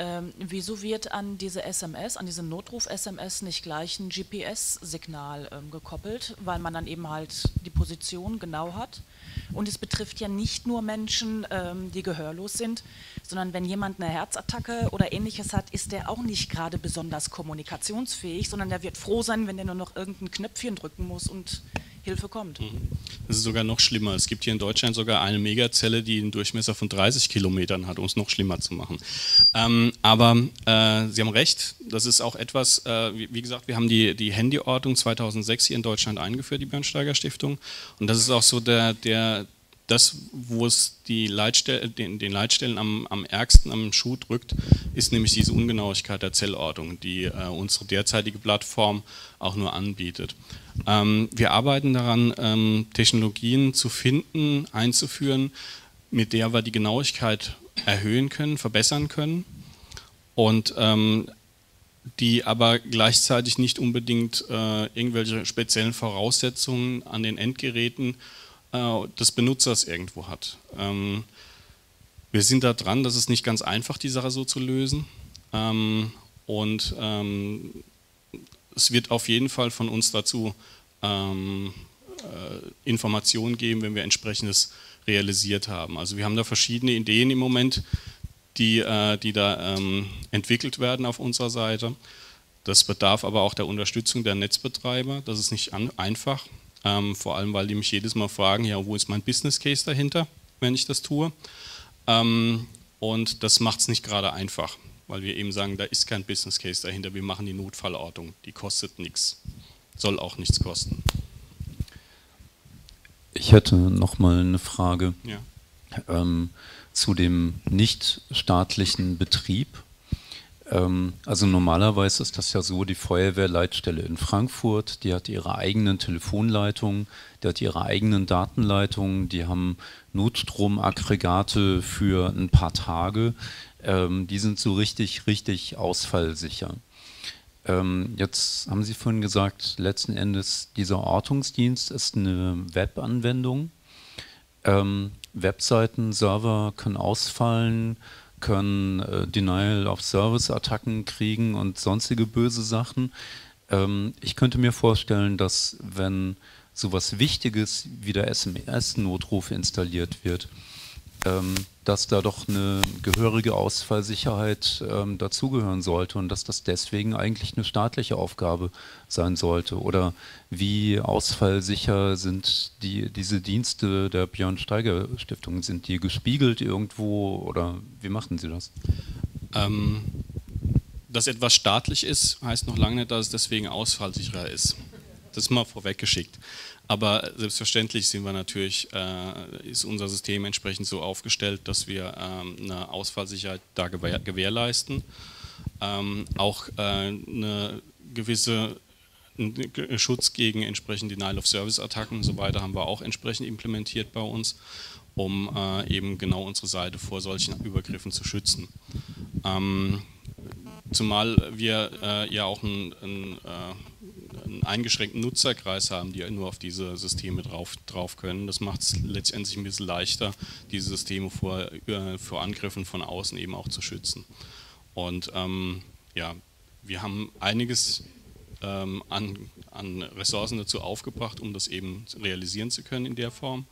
Ähm, wieso wird an diese S M S, an diese Notruf-S M S nicht gleich ein G P S-Signal ähm, gekoppelt, weil man dann eben halt die Position genau hat? Und es betrifft ja nicht nur Menschen, ähm, die gehörlos sind, sondern wenn jemand eine Herzattacke oder ähnliches hat, ist der auch nicht gerade besonders kommunikationsfähig, sondern der wird froh sein, wenn der nur noch irgendein Knöpfchen drücken muss und Hilfe kommt. Das ist sogar noch schlimmer. Es gibt hier in Deutschland sogar eine Megazelle, die einen Durchmesser von dreißig Kilometern hat, um es noch schlimmer zu machen. Ähm, aber äh, Sie haben recht, das ist auch etwas, äh, wie, wie gesagt, wir haben die, die Handyortung zweitausendsechs hier in Deutschland eingeführt, die Bernsteiger Stiftung. Und das ist auch so der, der, das, wo es die Leitstelle, den, den Leitstellen am, am ärgsten am Schuh drückt, ist nämlich diese Ungenauigkeit der Zellortung, die äh, unsere derzeitige Plattform auch nur anbietet. Ähm, wir arbeiten daran, ähm, Technologien zu finden, einzuführen, mit der wir die Genauigkeit erhöhen können, verbessern können und ähm, die aber gleichzeitig nicht unbedingt äh, irgendwelche speziellen Voraussetzungen an den Endgeräten äh, des Benutzers irgendwo hat. Ähm, wir sind da dran, das ist nicht ganz einfach, die Sache so zu lösen ähm, und ähm, es wird auf jeden Fall von uns dazu ähm, äh, Informationen geben, wenn wir entsprechendes realisiert haben. Also wir haben da verschiedene Ideen im Moment, die, äh, die da ähm, entwickelt werden auf unserer Seite. Das bedarf aber auch der Unterstützung der Netzbetreiber. Das ist nicht an, einfach, ähm, vor allem weil die mich jedes Mal fragen, ja, wo ist mein Business Case dahinter, wenn ich das tue? Ähm, und das macht es nicht gerade einfach, weil wir eben sagen, da ist kein Business Case dahinter, wir machen die Notfallortung, die kostet nichts, soll auch nichts kosten. Ich hätte nochmal eine Frage ja. ähm, zu dem nichtstaatlichen Betrieb. Ähm, also normalerweise ist das ja so, die Feuerwehrleitstelle in Frankfurt, die hat ihre eigenen Telefonleitungen, die hat ihre eigenen Datenleitungen, die haben Notstromaggregate für ein paar Tage. Ähm, die sind so richtig, richtig ausfallsicher. Ähm, jetzt haben Sie vorhin gesagt, letzten Endes, dieser Ortungsdienst ist eine Webanwendung. Ähm, Webseiten, Server können ausfallen, können äh, Denial-of-Service-Attacken kriegen und sonstige böse Sachen. Ähm, ich könnte mir vorstellen, dass wenn sowas Wichtiges wie der S M S-Notruf installiert wird, ähm, dass da doch eine gehörige Ausfallsicherheit ähm, dazugehören sollte und dass das deswegen eigentlich eine staatliche Aufgabe sein sollte. Oder wie ausfallsicher sind die, diese Dienste der Björn Steiger Stiftung? Sind die gespiegelt irgendwo oder wie machen Sie das? Ähm, dass etwas staatlich ist, heißt noch lange nicht, dass es deswegen ausfallsicherer ist. Das ist mal vorweggeschickt. Aber selbstverständlich sind wir natürlich, äh, ist unser System entsprechend so aufgestellt, dass wir ähm, eine Ausfallsicherheit da gewähr gewährleisten. Ähm, auch äh, eine gewisse einen Schutz gegen entsprechend Denial-of-Service-Attacken und so weiter haben wir auch entsprechend implementiert bei uns, um äh, eben genau unsere Seite vor solchen Übergriffen zu schützen. Ähm, zumal wir äh, ja auch ein, ein äh, einen eingeschränkten Nutzerkreis haben, die nur auf diese Systeme drauf, drauf können. Das macht es letztendlich ein bisschen leichter, diese Systeme vor, äh, vor Angriffen von außen eben auch zu schützen. Und ähm, ja, wir haben einiges ähm, an, an Ressourcen dazu aufgebracht, um das eben realisieren zu können in der Form,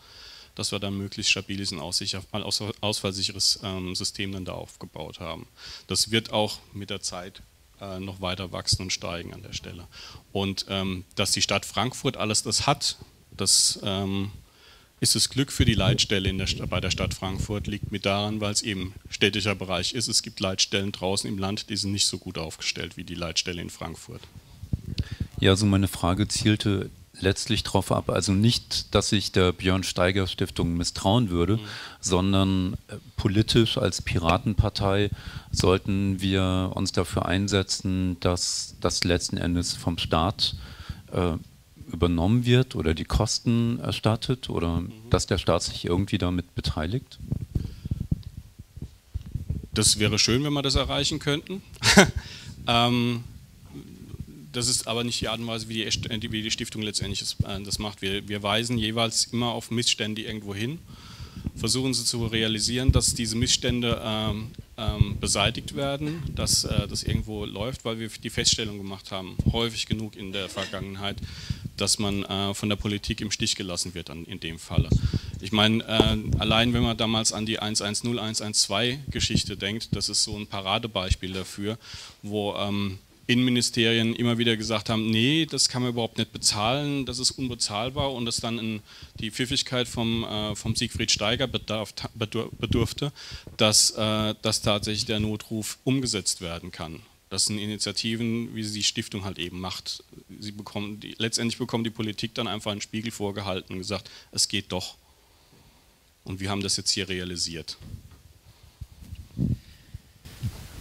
dass wir dann möglichst stabiles und ausfallsicheres ähm, System dann da aufgebaut haben. Das wird auch mit der Zeit noch weiter wachsen und steigen an der Stelle. Und ähm, dass die Stadt Frankfurt alles das hat, das ähm, ist das Glück für die Leitstelle in der St- bei der Stadt Frankfurt, liegt mit daran, weil es eben städtischer Bereich ist. Es gibt Leitstellen draußen im Land, die sind nicht so gut aufgestellt wie die Leitstelle in Frankfurt. Ja, also meine Frage zielte letztlich darauf ab, also nicht, dass ich der Björn Steiger Stiftung misstrauen würde, mhm. sondern politisch als Piratenpartei sollten wir uns dafür einsetzen, dass das letzten Endes vom Staat äh, übernommen wird oder die Kosten erstattet oder mhm. dass der Staat sich irgendwie damit beteiligt? Das wäre schön, wenn wir das erreichen könnten. ähm Das ist aber nicht die Art und Weise, wie die, wie die Stiftung letztendlich das macht. Wir, wir weisen jeweils immer auf Missstände irgendwo hin, versuchen sie zu realisieren, dass diese Missstände ähm, ähm, beseitigt werden, dass äh, das irgendwo läuft, weil wir die Feststellung gemacht haben, häufig genug in der Vergangenheit, dass man äh, von der Politik im Stich gelassen wird an, in dem Falle. Ich meine, äh, allein wenn man damals an die hundertzehn hundertzwölf Geschichte denkt, das ist so ein Paradebeispiel dafür, wo Ähm, Innenministerien immer wieder gesagt haben, nee, das kann man überhaupt nicht bezahlen, das ist unbezahlbar und das dann in die Pfiffigkeit vom, äh, vom Siegfried Steiger bedarf, bedurfte, dass, äh, dass tatsächlich der Notruf umgesetzt werden kann. Das sind Initiativen, wie sie die Stiftung halt eben macht. Sie bekommen die, letztendlich bekommt die Politik dann einfach einen Spiegel vorgehalten und gesagt, es geht doch. Und wir haben das jetzt hier realisiert.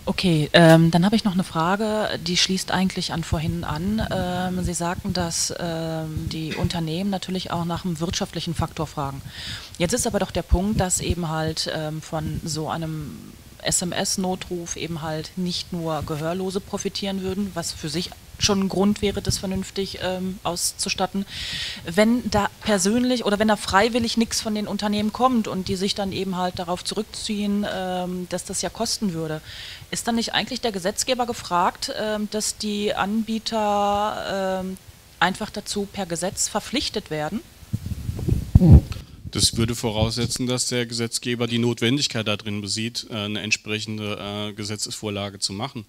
Okay, ähm, dann habe ich noch eine Frage, die schließt eigentlich an vorhin an. Ähm, Sie sagten, dass ähm, die Unternehmen natürlich auch nach einem wirtschaftlichen Faktor fragen. Jetzt ist aber doch der Punkt, dass eben halt ähm, von so einem S M S-Notruf eben halt nicht nur Gehörlose profitieren würden, was für sich schon ein Grund wäre, das vernünftig ähm, auszustatten. Wenn da persönlich oder wenn da freiwillig nichts von den Unternehmen kommt und die sich dann eben halt darauf zurückziehen, ähm, dass das ja kosten würde, ist dann nicht eigentlich der Gesetzgeber gefragt, ähm, dass die Anbieter ähm, einfach dazu per Gesetz verpflichtet werden? Das würde voraussetzen, dass der Gesetzgeber die Notwendigkeit darin besieht, eine entsprechende äh, Gesetzesvorlage zu machen.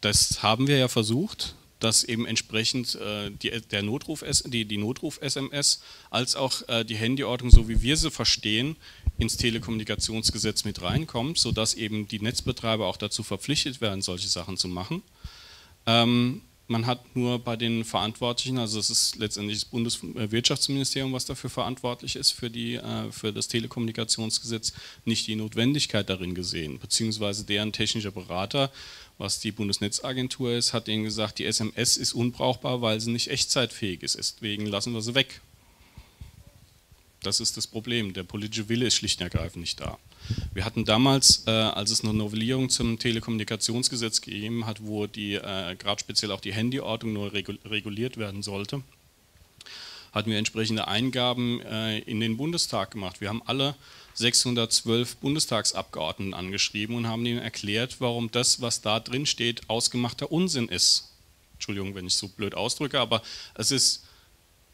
Das haben wir ja versucht, dass eben entsprechend äh, die, der Notruf, die, die Notruf-S M S als auch äh, die Handyordnung, so wie wir sie verstehen, ins Telekommunikationsgesetz mit reinkommt, sodass eben die Netzbetreiber auch dazu verpflichtet werden, solche Sachen zu machen. Ähm, man hat nur bei den Verantwortlichen, also es ist letztendlich das Bundeswirtschaftsministerium, was dafür verantwortlich ist, für, die, äh, für das Telekommunikationsgesetz, nicht die Notwendigkeit darin gesehen, beziehungsweise deren technischer Berater, was die Bundesnetzagentur ist, hat ihnen gesagt, die S M S ist unbrauchbar, weil sie nicht echtzeitfähig ist. Deswegen lassen wir sie weg. Das ist das Problem. Der politische Wille ist schlicht und ergreifend nicht da. Wir hatten damals, äh, als es eine Novellierung zum Telekommunikationsgesetz gegeben hat, wo die äh, gerade speziell auch die Handyordnung neu reguliert werden sollte, hatten wir entsprechende Eingaben äh, in den Bundestag gemacht. Wir haben alle sechshundertzwölf Bundestagsabgeordneten angeschrieben und haben ihnen erklärt, warum das, was da drin steht, ausgemachter Unsinn ist. Entschuldigung, wenn ich so blöd ausdrücke, aber es ist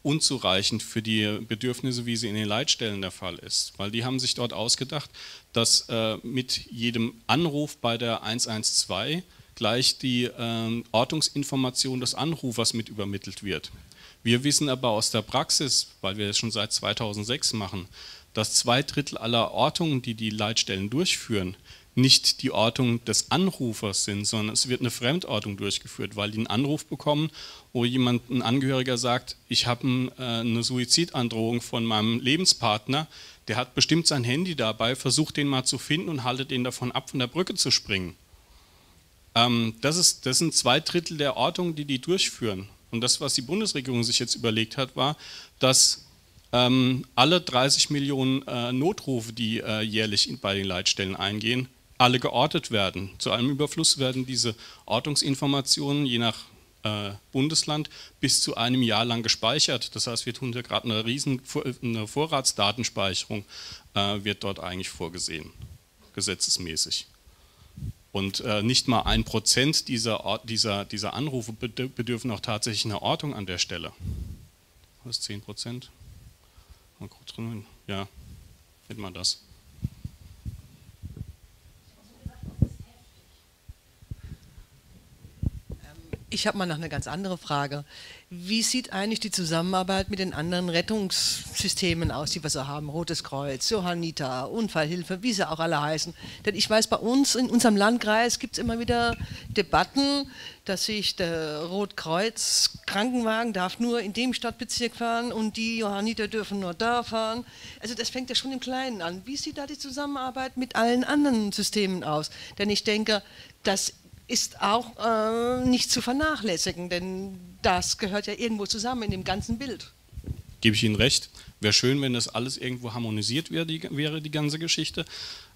unzureichend für die Bedürfnisse, wie sie in den Leitstellen der Fall ist. Weil die haben sich dort ausgedacht, dass äh, mit jedem Anruf bei der eins eins zwei gleich die äh, Ortungsinformation des Anrufers mit übermittelt wird. Wir wissen aber aus der Praxis, weil wir das schon seit zweitausendsechs machen, dass zwei Drittel aller Ortungen, die die Leitstellen durchführen, nicht die Ortung des Anrufers sind, sondern es wird eine Fremdortung durchgeführt, weil die einen Anruf bekommen, wo jemand, ein Angehöriger sagt, ich habe eine Suizidandrohung von meinem Lebenspartner, der hat bestimmt sein Handy dabei, versucht den mal zu finden und haltet den davon ab, von der Brücke zu springen. Ähm, das, ist, das sind zwei Drittel der Ortungen, die die durchführen. Und das, was die Bundesregierung sich jetzt überlegt hat, war, dass ähm, alle dreißig Millionen äh, Notrufe, die äh, jährlich in, bei den Leitstellen eingehen, alle geortet werden. Zu allem Überfluss werden diese Ortungsinformationen je nach äh, Bundesland bis zu einem Jahr lang gespeichert. Das heißt, wir tun da gerade eine riesen eine Vorratsdatenspeicherung, äh, wird dort eigentlich vorgesehen, gesetzesmäßig. Und äh, nicht mal ein Prozent dieser, dieser, dieser Anrufe bedürfen auch tatsächlich einer Ortung an der Stelle. Was ist zehn Prozent? Mal kurz drin. Ja, nennt man das. Ich habe mal noch eine ganz andere Frage. Wie sieht eigentlich die Zusammenarbeit mit den anderen Rettungssystemen aus, die wir so haben? Rotes Kreuz, Johanniter, Unfallhilfe, wie sie auch alle heißen. Denn ich weiß, bei uns in unserem Landkreis gibt es immer wieder Debatten, dass sich der Rotkreuz Krankenwagen darf nur in dem Stadtbezirk fahren und die Johanniter dürfen nur da fahren. Also das fängt ja schon im Kleinen an. Wie sieht da die Zusammenarbeit mit allen anderen Systemen aus? Denn ich denke, dass ist auch äh, nicht zu vernachlässigen, denn das gehört ja irgendwo zusammen in dem ganzen Bild. Gebe ich Ihnen recht. Wäre schön, wenn das alles irgendwo harmonisiert wäre, die, wäre die ganze Geschichte.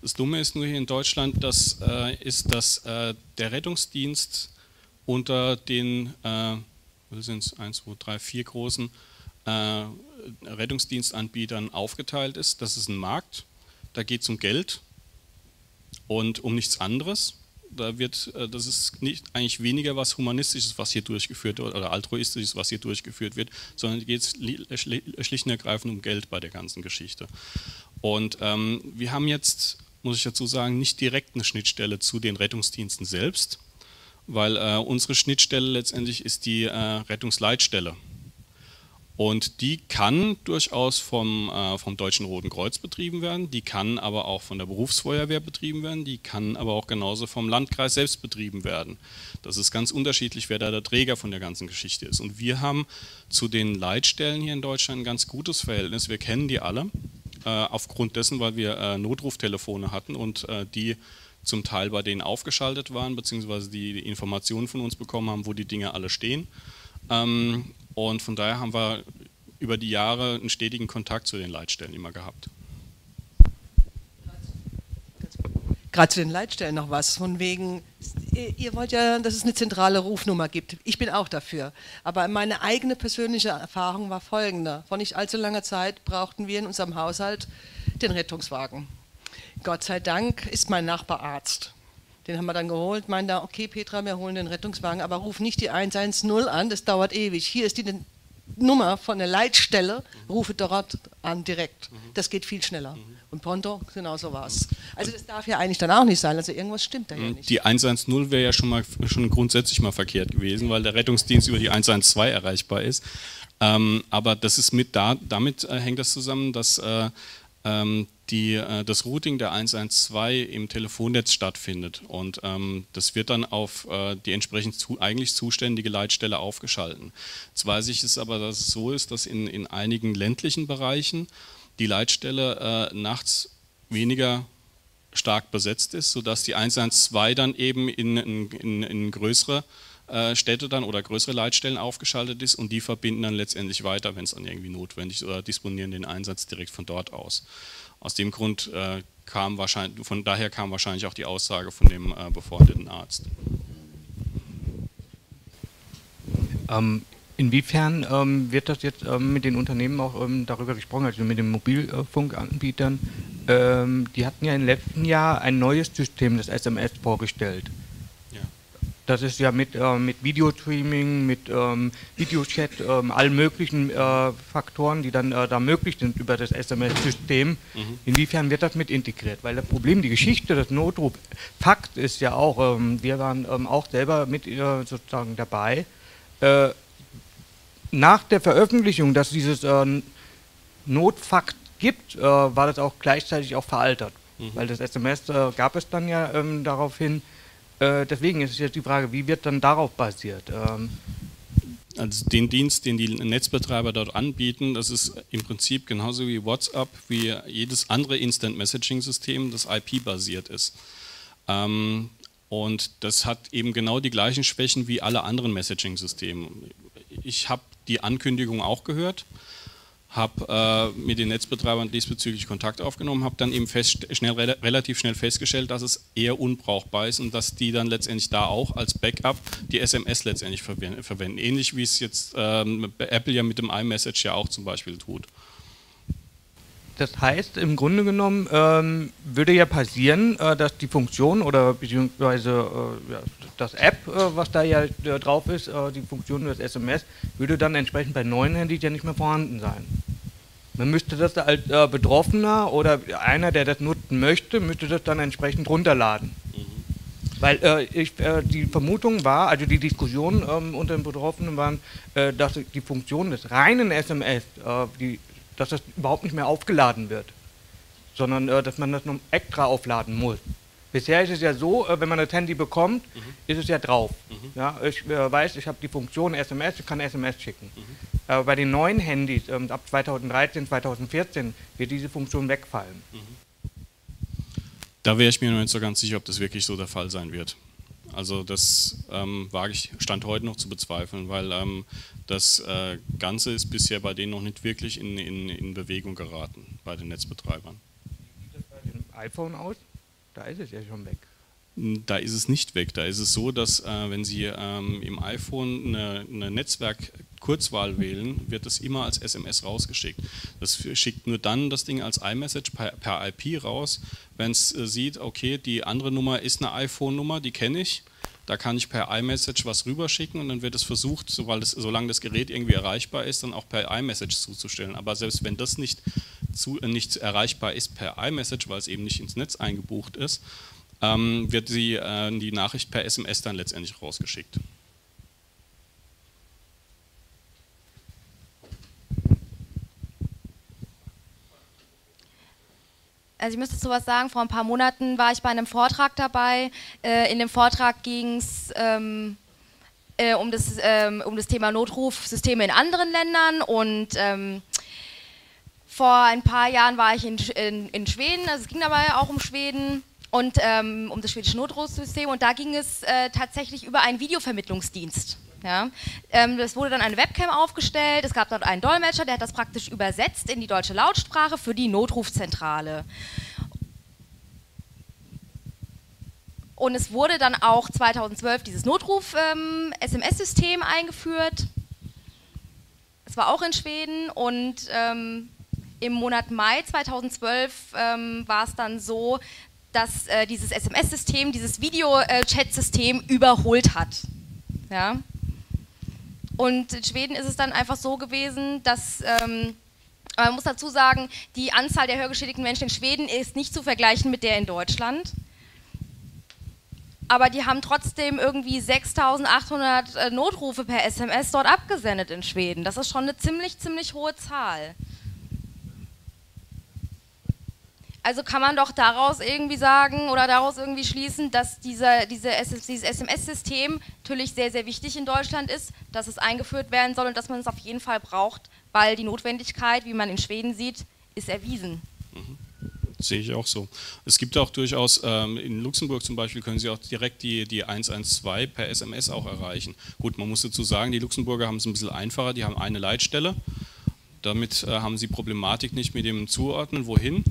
Das Dumme ist nur hier in Deutschland, dass, äh, ist, dass äh, der Rettungsdienst unter den äh, was sind's, eins, zwei, drei, vier großen äh, Rettungsdienstanbietern aufgeteilt ist. Das ist ein Markt, da geht es um Geld und um nichts anderes. Da wird, das ist nicht eigentlich weniger was Humanistisches, was hier durchgeführt wird, oder Altruistisches, was hier durchgeführt wird, sondern geht es schlicht und ergreifend um Geld bei der ganzen Geschichte. Und ähm, wir haben jetzt, muss ich dazu sagen, nicht direkt eine Schnittstelle zu den Rettungsdiensten selbst, weil äh, unsere Schnittstelle letztendlich ist die äh, Rettungsleitstelle. Und die kann durchaus vom, äh, vom Deutschen Roten Kreuz betrieben werden, die kann aber auch von der Berufsfeuerwehr betrieben werden, die kann aber auch genauso vom Landkreis selbst betrieben werden. Das ist ganz unterschiedlich, wer da der Träger von der ganzen Geschichte ist. Und wir haben zu den Leitstellen hier in Deutschland ein ganz gutes Verhältnis, wir kennen die alle, äh, aufgrund dessen, weil wir äh, Notruftelefone hatten und äh, die zum Teil bei denen aufgeschaltet waren, beziehungsweise die, die Informationen von uns bekommen haben, wo die Dinge alle stehen. Ähm, Und von daher haben wir über die Jahre einen stetigen Kontakt zu den Leitstellen immer gehabt. Gerade zu den Leitstellen noch was, von wegen, ihr wollt ja, dass es eine zentrale Rufnummer gibt. Ich bin auch dafür. Aber meine eigene persönliche Erfahrung war folgende. Vor nicht allzu langer Zeit brauchten wir in unserem Haushalt den Rettungswagen. Gott sei Dank ist mein Nachbar Arzt. Den haben wir dann geholt, meinen da, okay Petra, wir holen den Rettungswagen, aber ruf nicht die eins eins null an, das dauert ewig. Hier ist die Nummer von der Leitstelle, rufe dort an direkt. Das geht viel schneller. Und Pronto, genau so war es. Also das darf ja eigentlich dann auch nicht sein, also irgendwas stimmt da ja nicht. Die eins eins null wäre ja schon mal schon grundsätzlich mal verkehrt gewesen, weil der Rettungsdienst über die eins eins zwei erreichbar ist. Ähm, aber das ist mit da, damit äh, hängt das zusammen, dass äh, ähm, Die, das Routing der eins eins zwei im Telefonnetz stattfindet und ähm, das wird dann auf äh, die entsprechend zu, eigentlich zuständige Leitstelle aufgeschalten. Jetzt weiß ich es aber, dass es so ist, dass in, in einigen ländlichen Bereichen die Leitstelle äh, nachts weniger stark besetzt ist, sodass die eins eins zwei dann eben in, in, in größere äh, Städte dann oder größere Leitstellen aufgeschaltet ist und die verbinden dann letztendlich weiter, wenn es dann irgendwie notwendig ist oder disponieren den Einsatz direkt von dort aus. Aus dem Grund äh, kam wahrscheinlich, von daher kam wahrscheinlich auch die Aussage von dem äh, befreundeten Arzt. Ähm, inwiefern ähm, wird das jetzt ähm, mit den Unternehmen auch ähm, darüber gesprochen, also mit den Mobilfunkanbietern? Ähm, die hatten ja im letzten Jahr ein neues System, das S M S, vorgestellt. Ja. Das ist ja mit, äh, mit Videostreaming, mit ähm, Videochat, ähm, allen möglichen äh, Faktoren, die dann äh, da möglich sind über das S M S-System. Mhm. Inwiefern wird das mit integriert? Weil das Problem, die Geschichte, das Notruf-Fakt ist ja auch, ähm, wir waren ähm, auch selber mit äh, sozusagen dabei, äh, nach der Veröffentlichung, dass dieses äh, Notfakt gibt, äh, war das auch gleichzeitig auch veraltet. Mhm. Weil das S M S äh, gab es dann ja ähm, daraufhin. Deswegen ist jetzt die Frage, wie wird dann darauf basiert? Ähm also den Dienst, den die Netzbetreiber dort anbieten, das ist im Prinzip genauso wie WhatsApp, wie jedes andere Instant-Messaging-System, das I P-basiert ist. Ähm, und das hat eben genau die gleichen Schwächen wie alle anderen Messaging-Systeme. Ich habe die Ankündigung auch gehört, habe äh, mit den Netzbetreibern diesbezüglich Kontakt aufgenommen, habe dann eben fest, schnell, re relativ schnell festgestellt, dass es eher unbrauchbar ist und dass die dann letztendlich da auch als Backup die S M S letztendlich verwenden, verwenden. ähnlich wie es jetzt ähm, Apple ja mit dem iMessage ja auch zum Beispiel tut. Das heißt, im Grunde genommen ähm, würde ja passieren, äh, dass die Funktion oder beziehungsweise äh, das App, äh, was da ja äh, drauf ist, äh, die Funktion des S M S, würde dann entsprechend bei neuen Handys ja nicht mehr vorhanden sein. Man müsste das als äh, Betroffener oder einer, der das nutzen möchte, müsste das dann entsprechend runterladen. Weil äh, ich, äh, die Vermutung war, also die Diskussion äh, unter den Betroffenen waren, äh, dass die Funktion des reinen S M S, äh, die dass das überhaupt nicht mehr aufgeladen wird, sondern äh, dass man das noch extra aufladen muss. Bisher ist es ja so, äh, wenn man das Handy bekommt, mhm. ist es ja drauf. Mhm. Ja, ich äh, weiß, ich habe die Funktion S M S, ich kann S M S schicken. Mhm. Äh, bei den neuen Handys ähm, ab zweitausenddreizehn, zweitausendvierzehn wird diese Funktion wegfallen. Mhm. Da wäre ich mir noch nicht so ganz sicher, ob das wirklich so der Fall sein wird. Also das ähm, wage ich Stand heute noch zu bezweifeln, weil ähm, das äh, Ganze ist bisher bei denen noch nicht wirklich in, in, in Bewegung geraten, bei den Netzbetreibern. Wie sieht das bei dem iPhone aus? Da ist es ja schon weg. Da ist es nicht weg. Da ist es so, dass äh, wenn Sie ähm, im iPhone eine, eine Netzwerk-Kurzwahl wählen, wird das immer als S M S rausgeschickt. Das schickt nur dann das Ding als iMessage per, per I P raus, wenn es äh, sieht, okay, die andere Nummer ist eine iPhone-Nummer, die kenne ich, da kann ich per iMessage was rüberschicken und dann wird es versucht, sobald es, solange das Gerät irgendwie erreichbar ist, dann auch per iMessage zuzustellen. Aber selbst wenn das nicht, zu, äh, nicht erreichbar ist per iMessage, weil es eben nicht ins Netz eingebucht ist, Ähm, wird sie, äh, die Nachricht per S M S dann letztendlich rausgeschickt. Also ich müsste sowas sagen, vor ein paar Monaten war ich bei einem Vortrag dabei. Äh, in dem Vortrag ging es ähm, äh, um, ähm, um das Thema Notrufsysteme in anderen Ländern und ähm, vor ein paar Jahren war ich in, in, in Schweden, also es ging dabei auch um Schweden. Und ähm, um das schwedische Notrufsystem und da ging es äh, tatsächlich über einen Videovermittlungsdienst. Ja? Ähm, es wurde dann eine Webcam aufgestellt, es gab dort einen Dolmetscher, der hat das praktisch übersetzt in die deutsche Lautsprache für die Notrufzentrale. Und es wurde dann auch zweitausendzwölf dieses Notruf-S M S-System ähm, eingeführt. Es war auch in Schweden und ähm, im Monat Mai zweitausendzwölf ähm, war es dann so, dass äh, dieses S M S-System, dieses Video-Chat-System überholt hat. Ja? Und in Schweden ist es dann einfach so gewesen, dass, ähm, man muss dazu sagen, die Anzahl der hörgeschädigten Menschen in Schweden ist nicht zu vergleichen mit der in Deutschland. Aber die haben trotzdem irgendwie sechstausendachthundert äh, Notrufe per S M S dort abgesendet in Schweden. Das ist schon eine ziemlich, ziemlich hohe Zahl. Also kann man doch daraus irgendwie sagen oder daraus irgendwie schließen, dass dieser, diese, dieses S M S-System natürlich sehr, sehr wichtig in Deutschland ist, dass es eingeführt werden soll und dass man es auf jeden Fall braucht, weil die Notwendigkeit, wie man in Schweden sieht, ist erwiesen. Mhm. Sehe ich auch so. Es gibt auch durchaus, ähm, in Luxemburg zum Beispiel können Sie auch direkt die, die eins eins zwei per S M S auch erreichen. Gut, man muss dazu sagen, die Luxemburger haben es ein bisschen einfacher, die haben eine Leitstelle. Damit äh, haben sie Problematik nicht mit dem Zuordnen, wohin.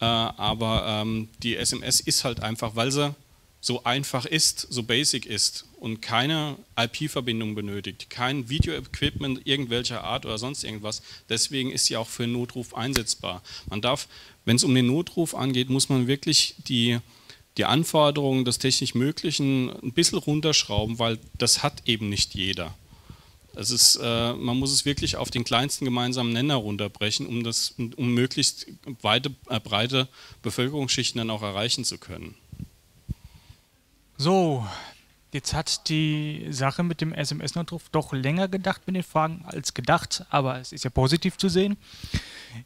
Aber ähm, die S M S ist halt einfach, weil sie so einfach ist, so basic ist und keine I P-Verbindung benötigt, kein Video-Equipment irgendwelcher Art oder sonst irgendwas. Deswegen ist sie auch für Notruf einsetzbar. Man darf, wenn es um den Notruf angeht, muss man wirklich die, die Anforderungen des technisch Möglichen ein bisschen runterschrauben, weil das hat eben nicht jeder. Es ist, äh, man muss es wirklich auf den kleinsten gemeinsamen Nenner runterbrechen, um, das, um möglichst weite, äh, breite Bevölkerungsschichten dann auch erreichen zu können. So, jetzt hat die Sache mit dem S M S-Notruf doch länger gedacht mit den Fragen als gedacht, aber es ist ja positiv zu sehen.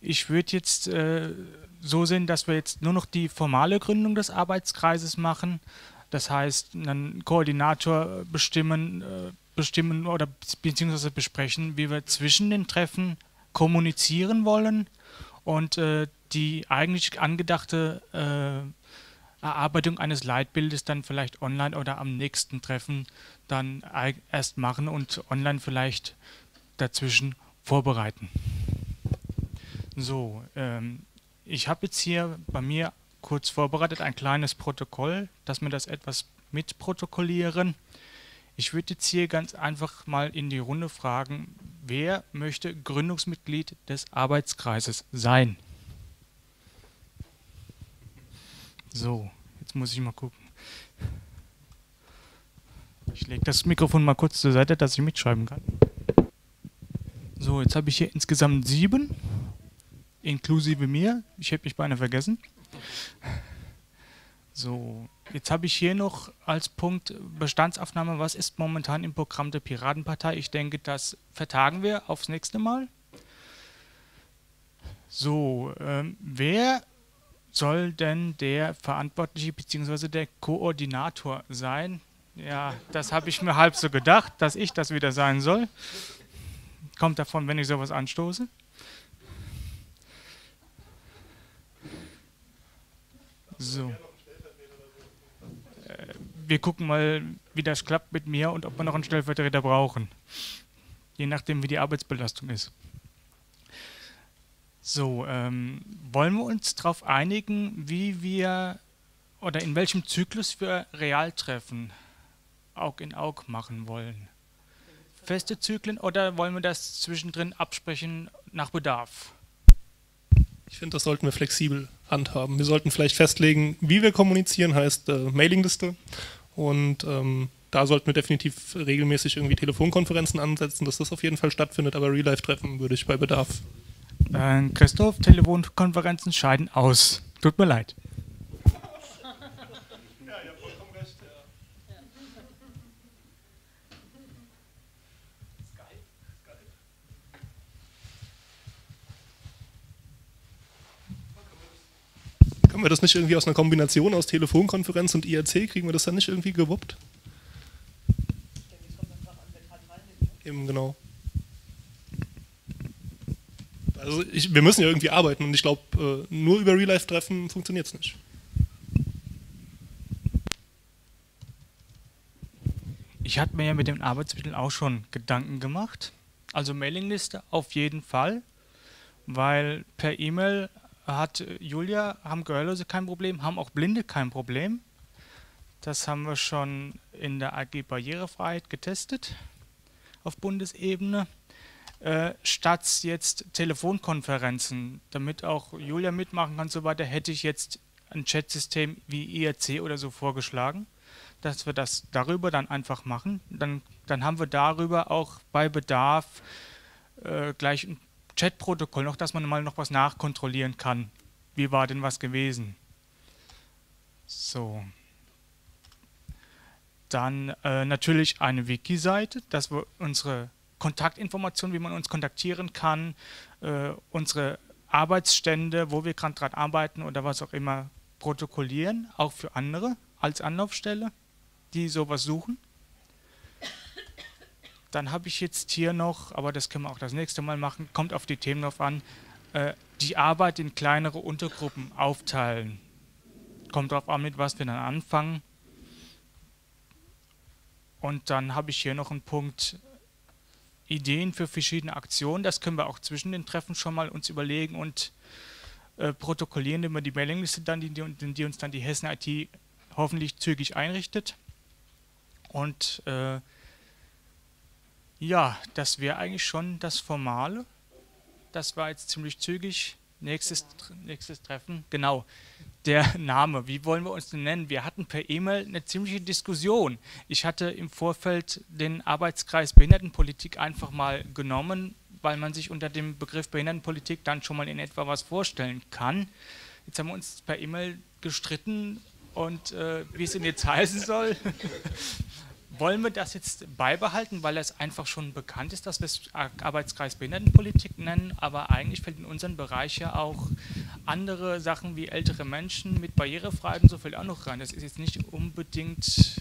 Ich würde jetzt äh, so sehen, dass wir jetzt nur noch die formale Gründung des Arbeitskreises machen, das heißt einen Koordinator bestimmen, äh, bestimmen oder beziehungsweise besprechen, wie wir zwischen den Treffen kommunizieren wollen und äh, die eigentlich angedachte äh, Erarbeitung eines Leitbildes dann vielleicht online oder am nächsten Treffen dann erst machen und online vielleicht dazwischen vorbereiten. So, ähm, ich habe jetzt hier bei mir kurz vorbereitet ein kleines Protokoll, dass wir das etwas mitprotokollieren. Ich würde jetzt hier ganz einfach mal in die Runde fragen, wer möchte Gründungsmitglied des Arbeitskreises sein? So, jetzt muss ich mal gucken. Ich lege das Mikrofon mal kurz zur Seite, dass ich mitschreiben kann. So, jetzt habe ich hier insgesamt sieben, inklusive mir. Ich hätte mich beinahe vergessen. So, jetzt habe ich hier noch als Punkt Bestandsaufnahme, was ist momentan im Programm der Piratenpartei? Ich denke, das vertagen wir aufs nächste Mal. So, ähm, wer soll denn der Verantwortliche bzw. der Koordinator sein? Ja, das habe ich mir halb so gedacht, dass ich das wieder sein soll. Kommt davon, wenn ich sowas anstoße. So. Wir gucken mal, wie das klappt mit mir und ob wir noch einen Stellvertreter brauchen. Je nachdem, wie die Arbeitsbelastung ist. So, ähm, wollen wir uns darauf einigen, wie wir oder in welchem Zyklus wir Realtreffen Aug in Aug machen wollen? Feste Zyklen oder wollen wir das zwischendrin absprechen nach Bedarf? Ich finde, das sollten wir flexibel handhaben. Wir sollten vielleicht festlegen, wie wir kommunizieren, heißt äh, Mailingliste. Und ähm, da sollten wir definitiv regelmäßig irgendwie Telefonkonferenzen ansetzen, dass das auf jeden Fall stattfindet, aber Real-Life-Treffen würde ich bei Bedarf. Äh, Christoph, Telefonkonferenzen scheiden aus. Tut mir leid. Ja, ihr habt vollkommen recht. Ja. Skype, Skype. Können wir das nicht irgendwie aus einer Kombination aus Telefonkonferenz und I R C, kriegen wir das dann nicht irgendwie gewuppt? Eben, genau. Also ich, wir müssen ja irgendwie arbeiten und ich glaube, nur über Real-Life-Treffen funktioniert es nicht. Ich hatte mir ja mit den Arbeitsmitteln auch schon Gedanken gemacht. Also Mailingliste auf jeden Fall, weil per E-Mail hat Julia, haben Gehörlose kein Problem, haben auch Blinde kein Problem. Das haben wir schon in der A G Barrierefreiheit getestet auf Bundesebene. Äh, statt jetzt Telefonkonferenzen, damit auch Julia mitmachen kann und so weiter, hätte ich jetzt ein Chatsystem wie I R C oder so vorgeschlagen, dass wir das darüber dann einfach machen. Dann, dann haben wir darüber auch bei Bedarf äh, gleich ein Chatprotokoll noch, dass man mal noch was nachkontrollieren kann. Wie war denn was gewesen? So. Dann äh, natürlich eine Wiki-Seite, dass wir unsere Kontaktinformationen, wie man uns kontaktieren kann, äh, unsere Arbeitsstände, wo wir gerade dran arbeiten oder was auch immer, protokollieren, auch für andere als Anlaufstelle, die sowas suchen. Dann habe ich jetzt hier noch, aber das können wir auch das nächste Mal machen, kommt auf die Themen drauf an, äh, die Arbeit in kleinere Untergruppen aufteilen. Kommt drauf an, mit was wir dann anfangen. Und dann habe ich hier noch einen Punkt, Ideen für verschiedene Aktionen. Das können wir auch zwischen den Treffen schon mal uns überlegen und äh, protokollieren immer die Mailingliste, dann, die, die, die uns dann die Hessen I T hoffentlich zügig einrichtet. Und äh, ja, das wäre eigentlich schon das Formale. Das war jetzt ziemlich zügig. Nächstes, genau. nächstes Treffen, genau, der Name, wie wollen wir uns denn nennen? Wir hatten per E-Mail eine ziemliche Diskussion. Ich hatte im Vorfeld den Arbeitskreis Behindertenpolitik einfach mal genommen, weil man sich unter dem Begriff Behindertenpolitik dann schon mal in etwa was vorstellen kann. Jetzt haben wir uns per E-Mail gestritten und äh, wie es denn jetzt heißen soll. Wollen wir das jetzt beibehalten, weil es einfach schon bekannt ist, dass wir es Arbeitskreis Behindertenpolitik nennen, aber eigentlich fällt in unseren Bereich ja auch andere Sachen wie ältere Menschen mit Barrierefreiheit und so viel auch noch rein. Das ist jetzt nicht unbedingt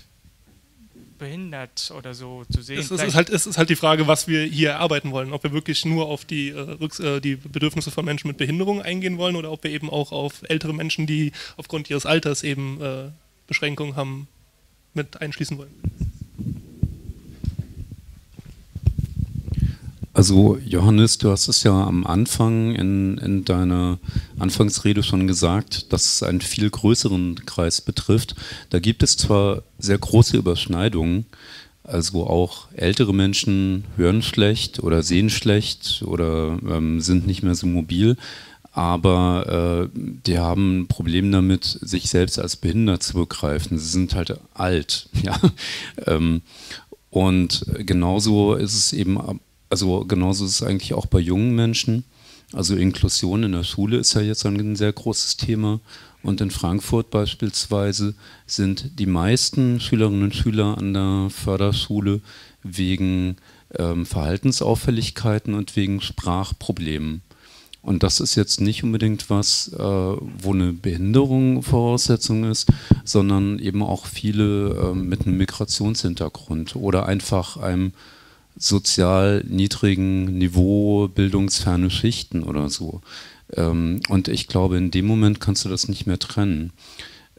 behindert oder so zu sehen. Es ist, halt, es ist halt die Frage, was wir hier erarbeiten wollen, ob wir wirklich nur auf die, äh, die Bedürfnisse von Menschen mit Behinderung eingehen wollen oder ob wir eben auch auf ältere Menschen, die aufgrund ihres Alters eben äh, Beschränkungen haben, mit einschließen wollen. Also Johannes, du hast es ja am Anfang in, in deiner Anfangsrede schon gesagt, dass es einen viel größeren Kreis betrifft. Da gibt es zwar sehr große Überschneidungen, also auch ältere Menschen hören schlecht oder sehen schlecht oder ähm, sind nicht mehr so mobil, aber äh, die haben ein Problem damit, sich selbst als behindert zu begreifen. Sie sind halt alt. Ja? ähm, und genauso ist es eben... Also genauso ist es eigentlich auch bei jungen Menschen. Also Inklusion in der Schule ist ja jetzt ein sehr großes Thema. Und in Frankfurt beispielsweise sind die meisten Schülerinnen und Schüler an der Förderschule wegen ähm, Verhaltensauffälligkeiten und wegen Sprachproblemen. Und das ist jetzt nicht unbedingt was, äh, wo eine Behinderung Voraussetzung ist, sondern eben auch viele äh, mit einem Migrationshintergrund oder einfach einem sozial niedrigen Niveau, bildungsferne Schichten oder so. Ähm, und ich glaube, in dem Moment kannst du das nicht mehr trennen.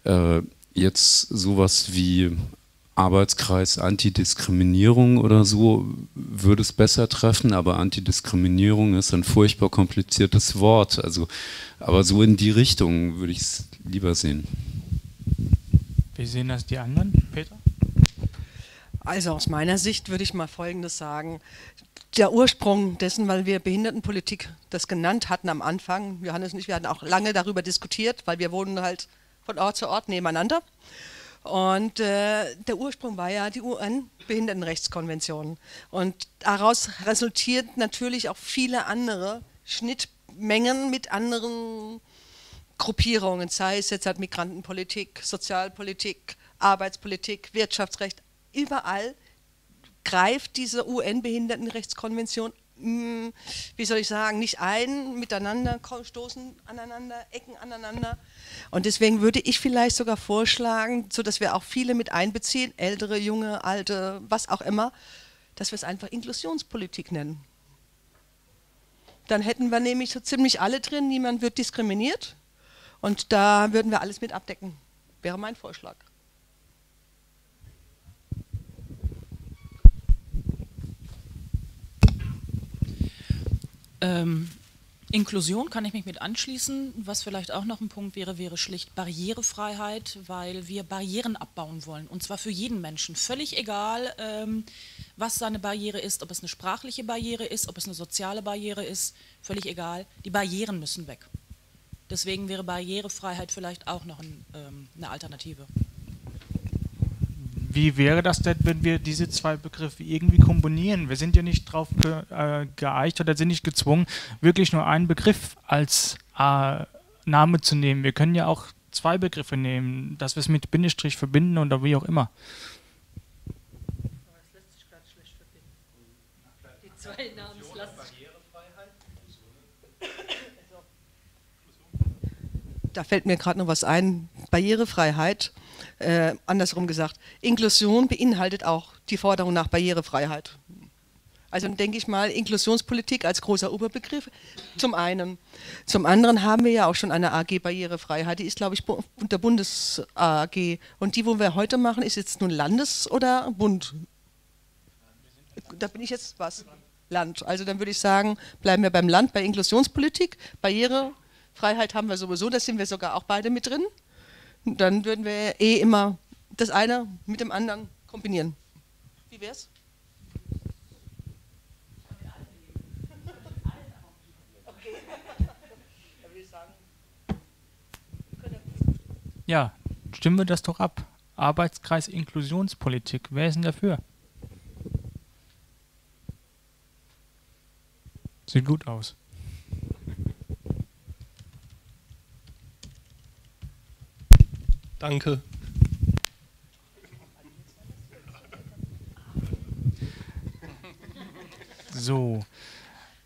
Äh, jetzt sowas wie Arbeitskreis Antidiskriminierung oder so würde es besser treffen, aber Antidiskriminierung ist ein furchtbar kompliziertes Wort. Also, aber so in die Richtung würde ich es lieber sehen. Wie sehen das die anderen, Peter? Also aus meiner Sicht würde ich mal Folgendes sagen. Der Ursprung dessen, weil wir Behindertenpolitik das genannt hatten am Anfang, Johannes und ich, wir hatten auch lange darüber diskutiert, weil wir wohnen halt von Ort zu Ort nebeneinander. Und äh, der Ursprung war ja die U N-Behindertenrechtskonvention. Und daraus resultiert natürlich auch viele andere Schnittmengen mit anderen Gruppierungen, sei es jetzt halt Migrantenpolitik, Sozialpolitik, Arbeitspolitik, Wirtschaftsrecht. Überall greift diese U N-Behindertenrechtskonvention, wie soll ich sagen, nicht ein, miteinander stoßen aneinander, Ecken aneinander. Und deswegen würde ich vielleicht sogar vorschlagen, sodass wir auch viele mit einbeziehen, ältere, junge, alte, was auch immer, dass wir es einfach Inklusionspolitik nennen. Dann hätten wir nämlich so ziemlich alle drin, niemand wird diskriminiert und da würden wir alles mit abdecken. Wäre mein Vorschlag. Ähm, Inklusion kann ich mich mit anschließen. Was vielleicht auch noch ein Punkt wäre, wäre schlicht Barrierefreiheit, weil wir Barrieren abbauen wollen. Und zwar für jeden Menschen. Völlig egal, ähm, was seine Barriere ist, ob es eine sprachliche Barriere ist, ob es eine soziale Barriere ist. Völlig egal. Die Barrieren müssen weg. Deswegen wäre Barrierefreiheit vielleicht auch noch ein, ähm, eine Alternative. Wie wäre das denn, wenn wir diese zwei Begriffe irgendwie kombinieren? Wir sind ja nicht darauf ge äh, geeicht oder sind nicht gezwungen, wirklich nur einen Begriff als äh, Name zu nehmen. Wir können ja auch zwei Begriffe nehmen, dass wir es mit Bindestrich verbinden oder wie auch immer. Aber es lässt sich gerade schlecht verbinden. Die zwei Namen lassen sich. Da fällt mir gerade noch was ein. Barrierefreiheit. Äh, andersrum gesagt, Inklusion beinhaltet auch die Forderung nach Barrierefreiheit. Also denke ich mal, Inklusionspolitik als großer Oberbegriff zum einen. Zum anderen haben wir ja auch schon eine A G Barrierefreiheit, die ist glaube ich unter Bundes A G und die, wo wir heute machen, ist jetzt nun Landes- oder Bund? Da bin ich jetzt was? Land. Also dann würde ich sagen, bleiben wir beim Land, bei Inklusionspolitik, Barrierefreiheit haben wir sowieso, da sind wir sogar auch beide mit drin. Dann würden wir eh immer das eine mit dem anderen kombinieren. Wie wär's? Okay. Fragen? Ja, stimmen wir das doch ab. Arbeitskreis Inklusionspolitik. Wer ist denn dafür? Sieht gut aus. Danke. So.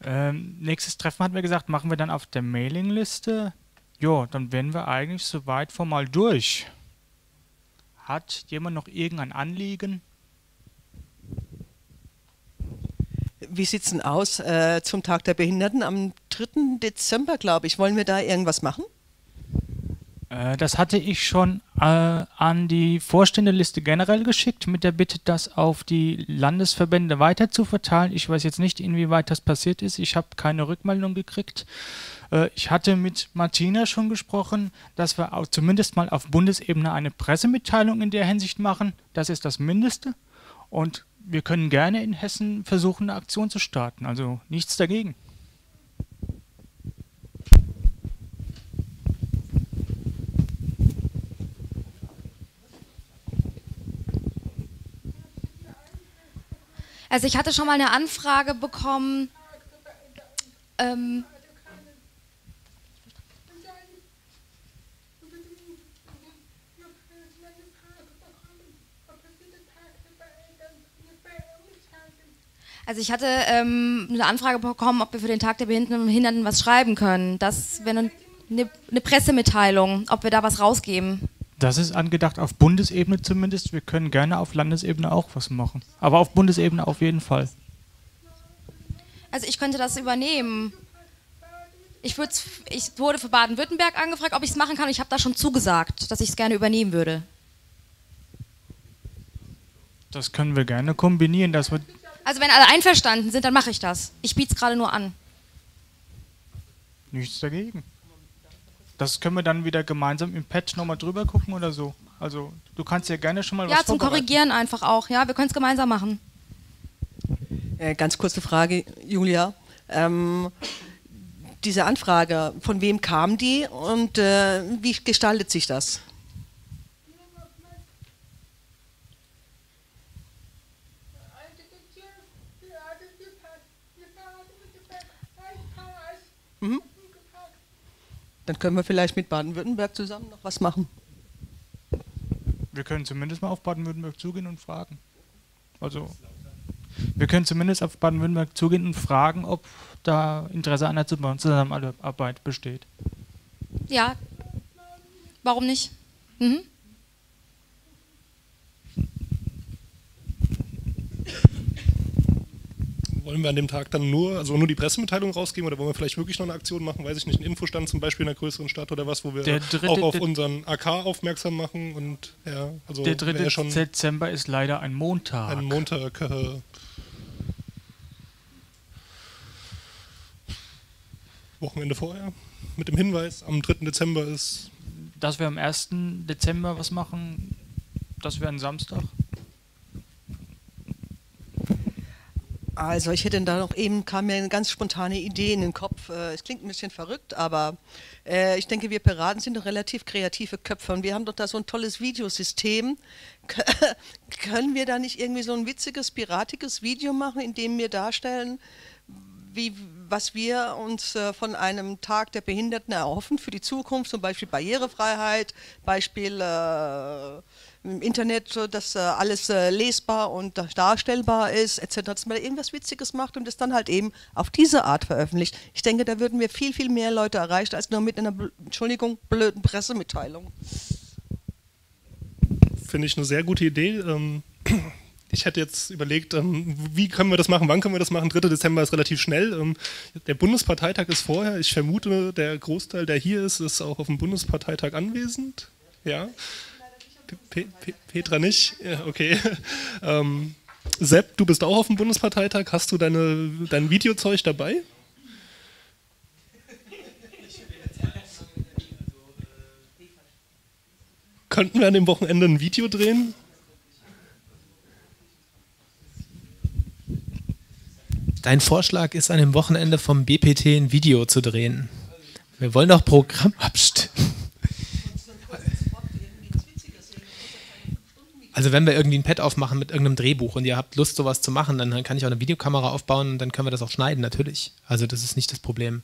Ähm, nächstes Treffen hatten wir gesagt, machen wir dann auf der Mailingliste. Ja, dann wären wir eigentlich soweit formal durch. Hat jemand noch irgendein Anliegen? Wie sieht es denn aus äh, zum Tag der Behinderten? Am dritten Dezember, glaube ich. Wollen wir da irgendwas machen? Äh, das hatte ich schon äh, an die Vorständeliste generell geschickt, mit der Bitte, das auf die Landesverbände weiter zu verteilen. Ich weiß jetzt nicht, inwieweit das passiert ist. Ich habe keine Rückmeldung gekriegt. Äh, ich hatte mit Martina schon gesprochen, dass wir auch zumindest mal auf Bundesebene eine Pressemitteilung in der Hinsicht machen. Das ist das Mindeste. Und wir können gerne in Hessen versuchen, eine Aktion zu starten, also nichts dagegen. Also ich hatte schon mal eine Anfrage bekommen, ähm, Also ich hatte ähm, eine Anfrage bekommen, ob wir für den Tag der Behinderten und Behinderten was schreiben können. Das wäre eine, eine Pressemitteilung, ob wir da was rausgeben. Das ist angedacht auf Bundesebene zumindest. Wir können gerne auf Landesebene auch was machen. Aber auf Bundesebene auf jeden Fall. Also ich könnte das übernehmen. Ich, ich wurde für Baden-Württemberg angefragt, ob ich es machen kann. Ich habe da schon zugesagt, dass ich es gerne übernehmen würde. Das können wir gerne kombinieren, dass wir... Also wenn alle einverstanden sind, dann mache ich das. Ich biete es gerade nur an. Nichts dagegen. Das können wir dann wieder gemeinsam im Pad nochmal drüber gucken oder so. Also du kannst ja gerne schon mal ja, was vorbereiten. Ja, zum Korrigieren einfach auch. Ja, wir können es gemeinsam machen. Äh, ganz kurze Frage, Julia. Ähm, diese Anfrage, von wem kam die und äh, wie gestaltet sich das? Mhm. Dann können wir vielleicht mit Baden-Württemberg zusammen noch was machen. Wir können zumindest mal auf Baden-Württemberg zugehen und fragen. Also, wir können zumindest auf Baden-Württemberg zugehen und fragen, ob da Interesse an der Zusammenarbeit besteht. Ja, warum nicht? Mhm. Wollen wir an dem Tag dann nur, also nur die Pressemitteilung rausgeben oder wollen wir vielleicht wirklich noch eine Aktion machen, weiß ich nicht, einen Infostand zum Beispiel in einer größeren Stadt oder was, wo wir dritte, auch auf unseren A K aufmerksam machen und ja, also der dritte schon Dezember ist leider ein Montag. Ein Montag. Äh Wochenende vorher mit dem Hinweis, am dritten Dezember ist... Dass wir am ersten Dezember was machen, das wäre ein Samstag. Also ich hätte da noch eben, kam mir eine ganz spontane Idee in den Kopf. Es klingt ein bisschen verrückt, aber äh, ich denke, wir Piraten sind doch relativ kreative Köpfe und wir haben doch da so ein tolles Videosystem. Können wir da nicht irgendwie so ein witziges, piratiges Video machen, in dem wir darstellen, wie, was wir uns äh, von einem Tag der Behinderten erhoffen für die Zukunft, zum Beispiel Barrierefreiheit, Beispiel... Äh, im Internet, dass äh, alles äh, lesbar und darstellbar ist, et cetera, dass man da irgendwas Witziges macht und das dann halt eben auf diese Art veröffentlicht. Ich denke, da würden wir viel, viel mehr Leute erreichen, als nur mit einer, bl Entschuldigung, blöden Pressemitteilung. Finde ich eine sehr gute Idee. Ähm Ich hätte jetzt überlegt, wie können wir das machen, wann können wir das machen. dritter Dezember ist relativ schnell. Der Bundesparteitag ist vorher. Ich vermute, der Großteil, der hier ist, ist auch auf dem Bundesparteitag anwesend. Ja. Pe Pe Petra nicht? Ja, okay. Ähm, Sepp, du bist auch auf dem Bundesparteitag. Hast du deine, dein Videozeug dabei? Könnten wir an dem Wochenende ein Video drehen? Dein Vorschlag ist, an dem Wochenende vom B P T ein Video zu drehen. Wir wollen doch Programm abstimmen. Also wenn wir irgendwie ein Pad aufmachen mit irgendeinem Drehbuch und ihr habt Lust, sowas zu machen, dann kann ich auch eine Videokamera aufbauen und dann können wir das auch schneiden, natürlich. Also das ist nicht das Problem.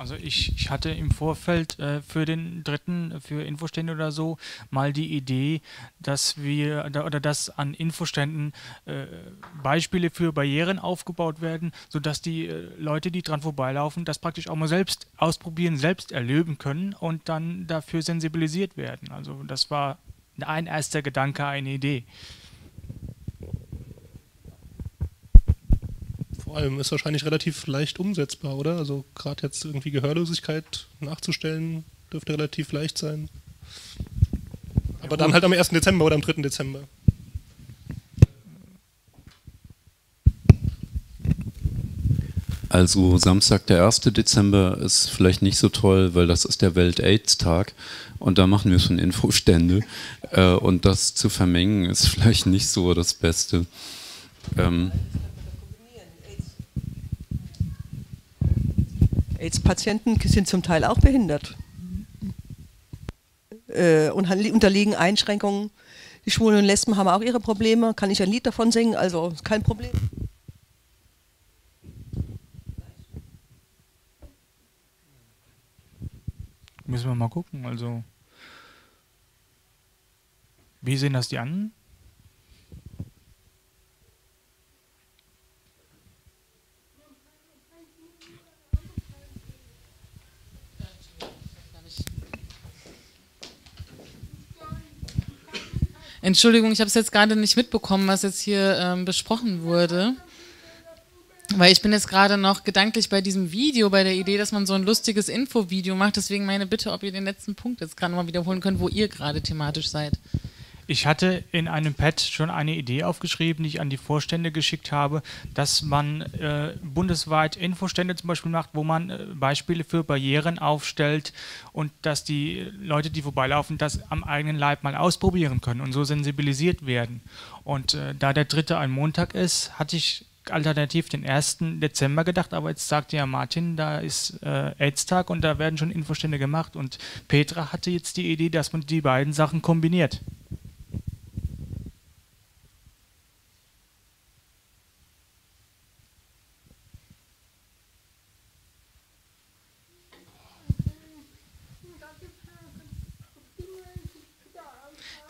Also ich, ich hatte im Vorfeld äh, für den dritten, für Infostände oder so, mal die Idee, dass wir da, oder dass an Infoständen äh, Beispiele für Barrieren aufgebaut werden, sodass die äh, Leute, die dran vorbeilaufen, das praktisch auch mal selbst ausprobieren, selbst erleben können und dann dafür sensibilisiert werden. Also das war ein erster Gedanke, eine Idee. Vor allem ist wahrscheinlich relativ leicht umsetzbar, oder? Also gerade jetzt irgendwie Gehörlosigkeit nachzustellen, dürfte relativ leicht sein. Aber ja, dann halt am ersten Dezember oder am dritten Dezember. Also Samstag, der erste Dezember ist vielleicht nicht so toll, weil das ist der Welt-AIDS-Tag und da machen wir schon Infostände äh, und das zu vermengen ist vielleicht nicht so das Beste. Ähm, AIDS-Patienten sind zum Teil auch behindert äh, und unterliegen Einschränkungen. Die Schwulen und Lesben haben auch ihre Probleme. Kann ich ein Lied davon singen? Also kein Problem. Müssen wir mal gucken. Also, wie sehen das die anderen? Entschuldigung, ich habe es jetzt gerade nicht mitbekommen, was jetzt hier ähm, besprochen wurde, weil ich bin jetzt gerade noch gedanklich bei diesem Video, bei der Idee, dass man so ein lustiges Infovideo macht, deswegen meine Bitte, ob ihr den letzten Punkt jetzt gerade mal wiederholen könnt, wo ihr gerade thematisch seid. Ich hatte in einem Pad schon eine Idee aufgeschrieben, die ich an die Vorstände geschickt habe, dass man äh, bundesweit Infostände zum Beispiel macht, wo man äh, Beispiele für Barrieren aufstellt und dass die Leute, die vorbeilaufen, das am eigenen Leib mal ausprobieren können und so sensibilisiert werden. Und äh, da der dritte ein Montag ist, hatte ich alternativ den ersten Dezember gedacht, aber jetzt sagte ja Martin, da ist äh, AIDS-Tag und da werden schon Infostände gemacht und Petra hatte jetzt die Idee, dass man die beiden Sachen kombiniert.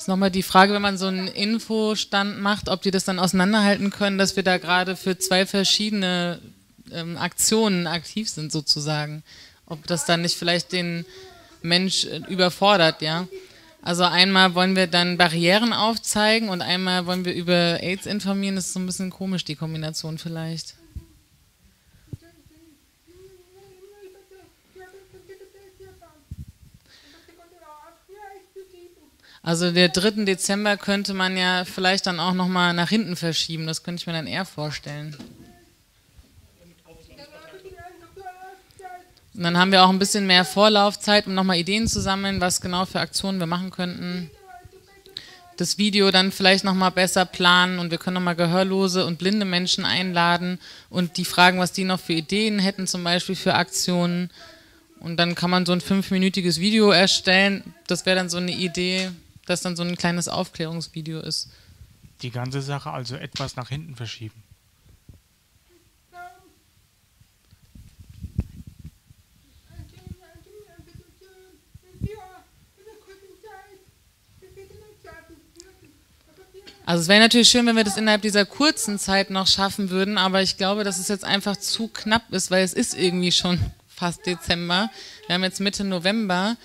Nochmal die Frage, wenn man so einen Infostand macht, ob die das dann auseinanderhalten können, dass wir da gerade für zwei verschiedene ähm, Aktionen aktiv sind sozusagen. Ob das dann nicht vielleicht den Mensch überfordert, ja. Also einmal wollen wir dann Barrieren aufzeigen und einmal wollen wir über AIDS informieren. Das ist so ein bisschen komisch, die Kombination vielleicht. Also der dritte Dezember könnte man ja vielleicht dann auch nochmal nach hinten verschieben. Das könnte ich mir dann eher vorstellen. Und dann haben wir auch ein bisschen mehr Vorlaufzeit, um nochmal Ideen zu sammeln, was genau für Aktionen wir machen könnten. Das Video dann vielleicht nochmal besser planen und wir können nochmal gehörlose und blinde Menschen einladen und die fragen, was die noch für Ideen hätten, zum Beispiel für Aktionen. Und dann kann man so ein fünfminütiges Video erstellen. Das wäre dann so eine Idee, dass dann so ein kleines Aufklärungsvideo ist. Die ganze Sache also etwas nach hinten verschieben. Also es wäre natürlich schön, wenn wir das innerhalb dieser kurzen Zeit noch schaffen würden, aber ich glaube, dass es jetzt einfach zu knapp ist, weil es ist irgendwie schon fast Dezember. Wir haben jetzt Mitte November,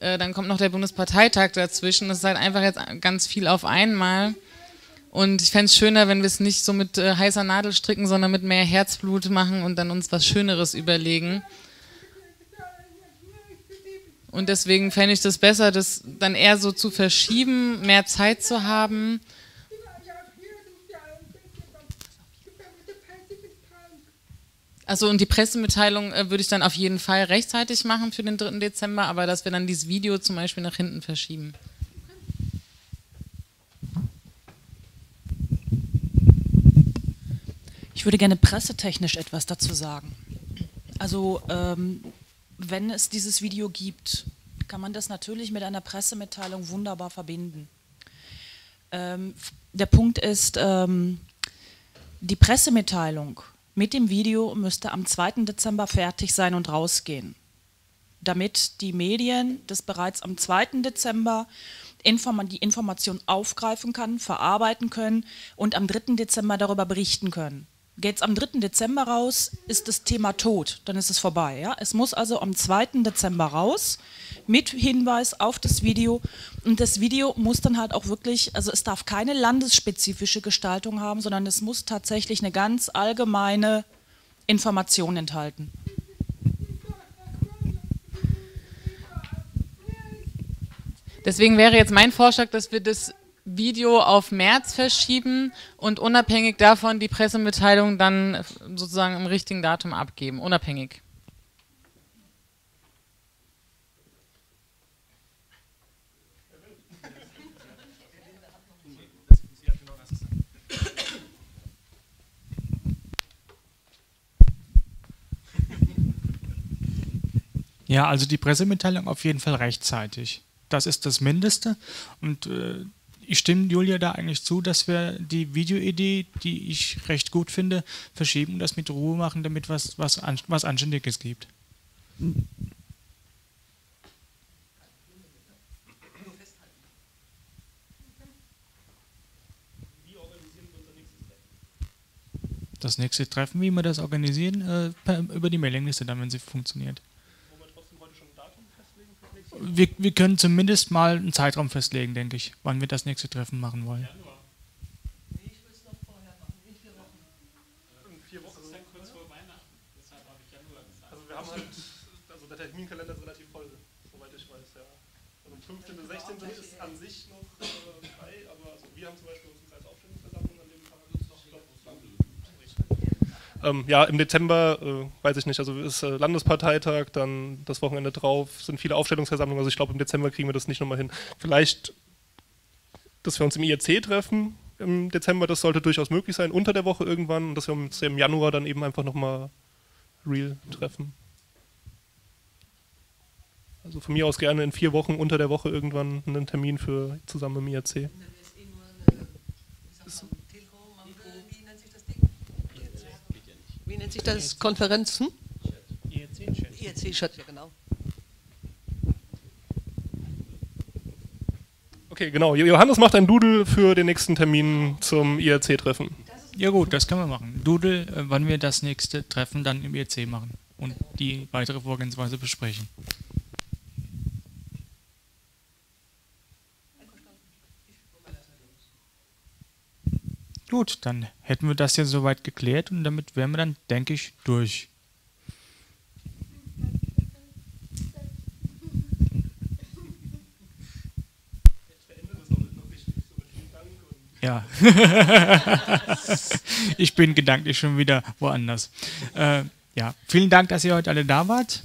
äh, dann kommt noch der Bundesparteitag dazwischen. Das ist halt einfach jetzt ganz viel auf einmal. Und ich fände es schöner, wenn wir es nicht so mit äh, heißer Nadel stricken, sondern mit mehr Herzblut machen und dann uns was Schöneres überlegen. Und deswegen fände ich das besser, das dann eher so zu verschieben, mehr Zeit zu haben. Also und die Pressemitteilung äh, würde ich dann auf jeden Fall rechtzeitig machen für den dritten Dezember, aber dass wir dann dieses Video zum Beispiel nach hinten verschieben. Ich würde gerne pressetechnisch etwas dazu sagen. Also ähm, wenn es dieses Video gibt, kann man das natürlich mit einer Pressemitteilung wunderbar verbinden. Ähm, der Punkt ist, ähm, die Pressemitteilung mit dem Video müsste am zweiten Dezember fertig sein und rausgehen, damit die Medien das bereits am zweiten Dezember inform- die Information aufgreifen können, verarbeiten können und am dritten Dezember darüber berichten können. Geht es am dritten Dezember raus, ist das Thema tot, dann ist es vorbei. Ja? Es muss also am zweiten Dezember raus, mit Hinweis auf das Video. Und das Video muss dann halt auch wirklich, also es darf keine landesspezifische Gestaltung haben, sondern es muss tatsächlich eine ganz allgemeine Information enthalten. Deswegen wäre jetzt mein Vorschlag, dass wir das Video auf März verschieben und unabhängig davon die Pressemitteilung dann sozusagen im richtigen Datum abgeben, unabhängig. Ja, also die Pressemitteilung auf jeden Fall rechtzeitig. Das ist das Mindeste. Und äh, ich stimme Julia da eigentlich zu, dass wir die Videoidee, die ich recht gut finde, verschieben und das mit Ruhe machen, damit was, was, an, was Anständiges gibt. Das nächste Treffen, wie wir das organisieren, äh, per, über die Mailingliste dann, wenn sie funktioniert. Wir, wir können zumindest mal einen Zeitraum festlegen, denke ich, wann wir das nächste Treffen machen wollen. Januar. Nee, ich will es noch vorher machen, in vier Wochen. In vier Wochen, das ist ja kurz vor Weihnachten, deshalb habe ich Januar gesagt. Also wir haben halt, also der Terminkalender ist relativ voll, soweit ich weiß, ja. Und am fünfzehnten und sechzehnten ist an sich noch frei, aber also wir haben zum Beispiel unsere Kreisaufstellungsversammlung, an dem Tag wird es noch, ich glaube, Ähm, ja, im Dezember, äh, weiß ich nicht, also ist äh, Landesparteitag, dann das Wochenende drauf, sind viele Aufstellungsversammlungen, also ich glaube im Dezember kriegen wir das nicht nochmal hin. Vielleicht, dass wir uns im I R C treffen im Dezember, das sollte durchaus möglich sein, unter der Woche irgendwann, und dass wir uns im Januar dann eben einfach nochmal real treffen. Also von mir aus gerne in vier Wochen unter der Woche irgendwann einen Termin für zusammen im I R C. Wie nennt sich das? Konferenzen? I R C-Chat. I R C-Chat, ja genau. Okay, genau. Johannes macht ein Doodle für den nächsten Termin zum I R C-Treffen. Ja gut, das können wir machen. Doodle, wann wir das nächste Treffen dann im I R C machen und die weitere Vorgehensweise besprechen. Gut, dann hätten wir das ja soweit geklärt und damit wären wir dann, denke ich, durch. Ja, ich bin gedanklich schon wieder woanders. Äh, ja, vielen Dank, dass ihr heute alle da wart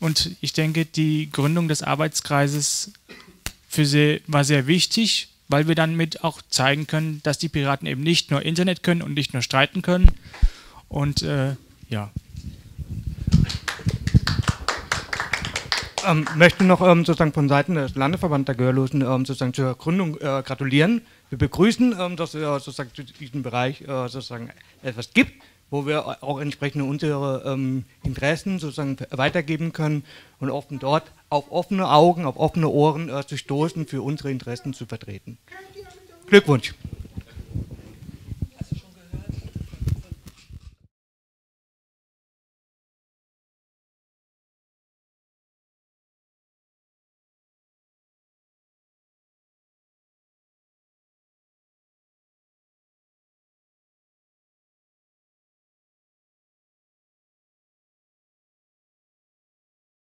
und ich denke, die Gründung des Arbeitskreises für sie war sehr wichtig, weil wir dann mit auch zeigen können, dass die Piraten eben nicht nur Internet können und nicht nur streiten können. Und äh, ja. Ähm, möchte noch ähm, sozusagen von Seiten des Landesverband der Gehörlosen ähm, sozusagen zur Gründung äh, gratulieren. Wir begrüßen, ähm, dass es äh, sozusagen zu diesem Bereich äh, sozusagen etwas gibt, wo wir auch entsprechend unsere ähm, Interessen sozusagen weitergeben können und offen dort auf offene Augen, auf offene Ohren äh, zu stoßen, für unsere Interessen zu vertreten. Glückwunsch!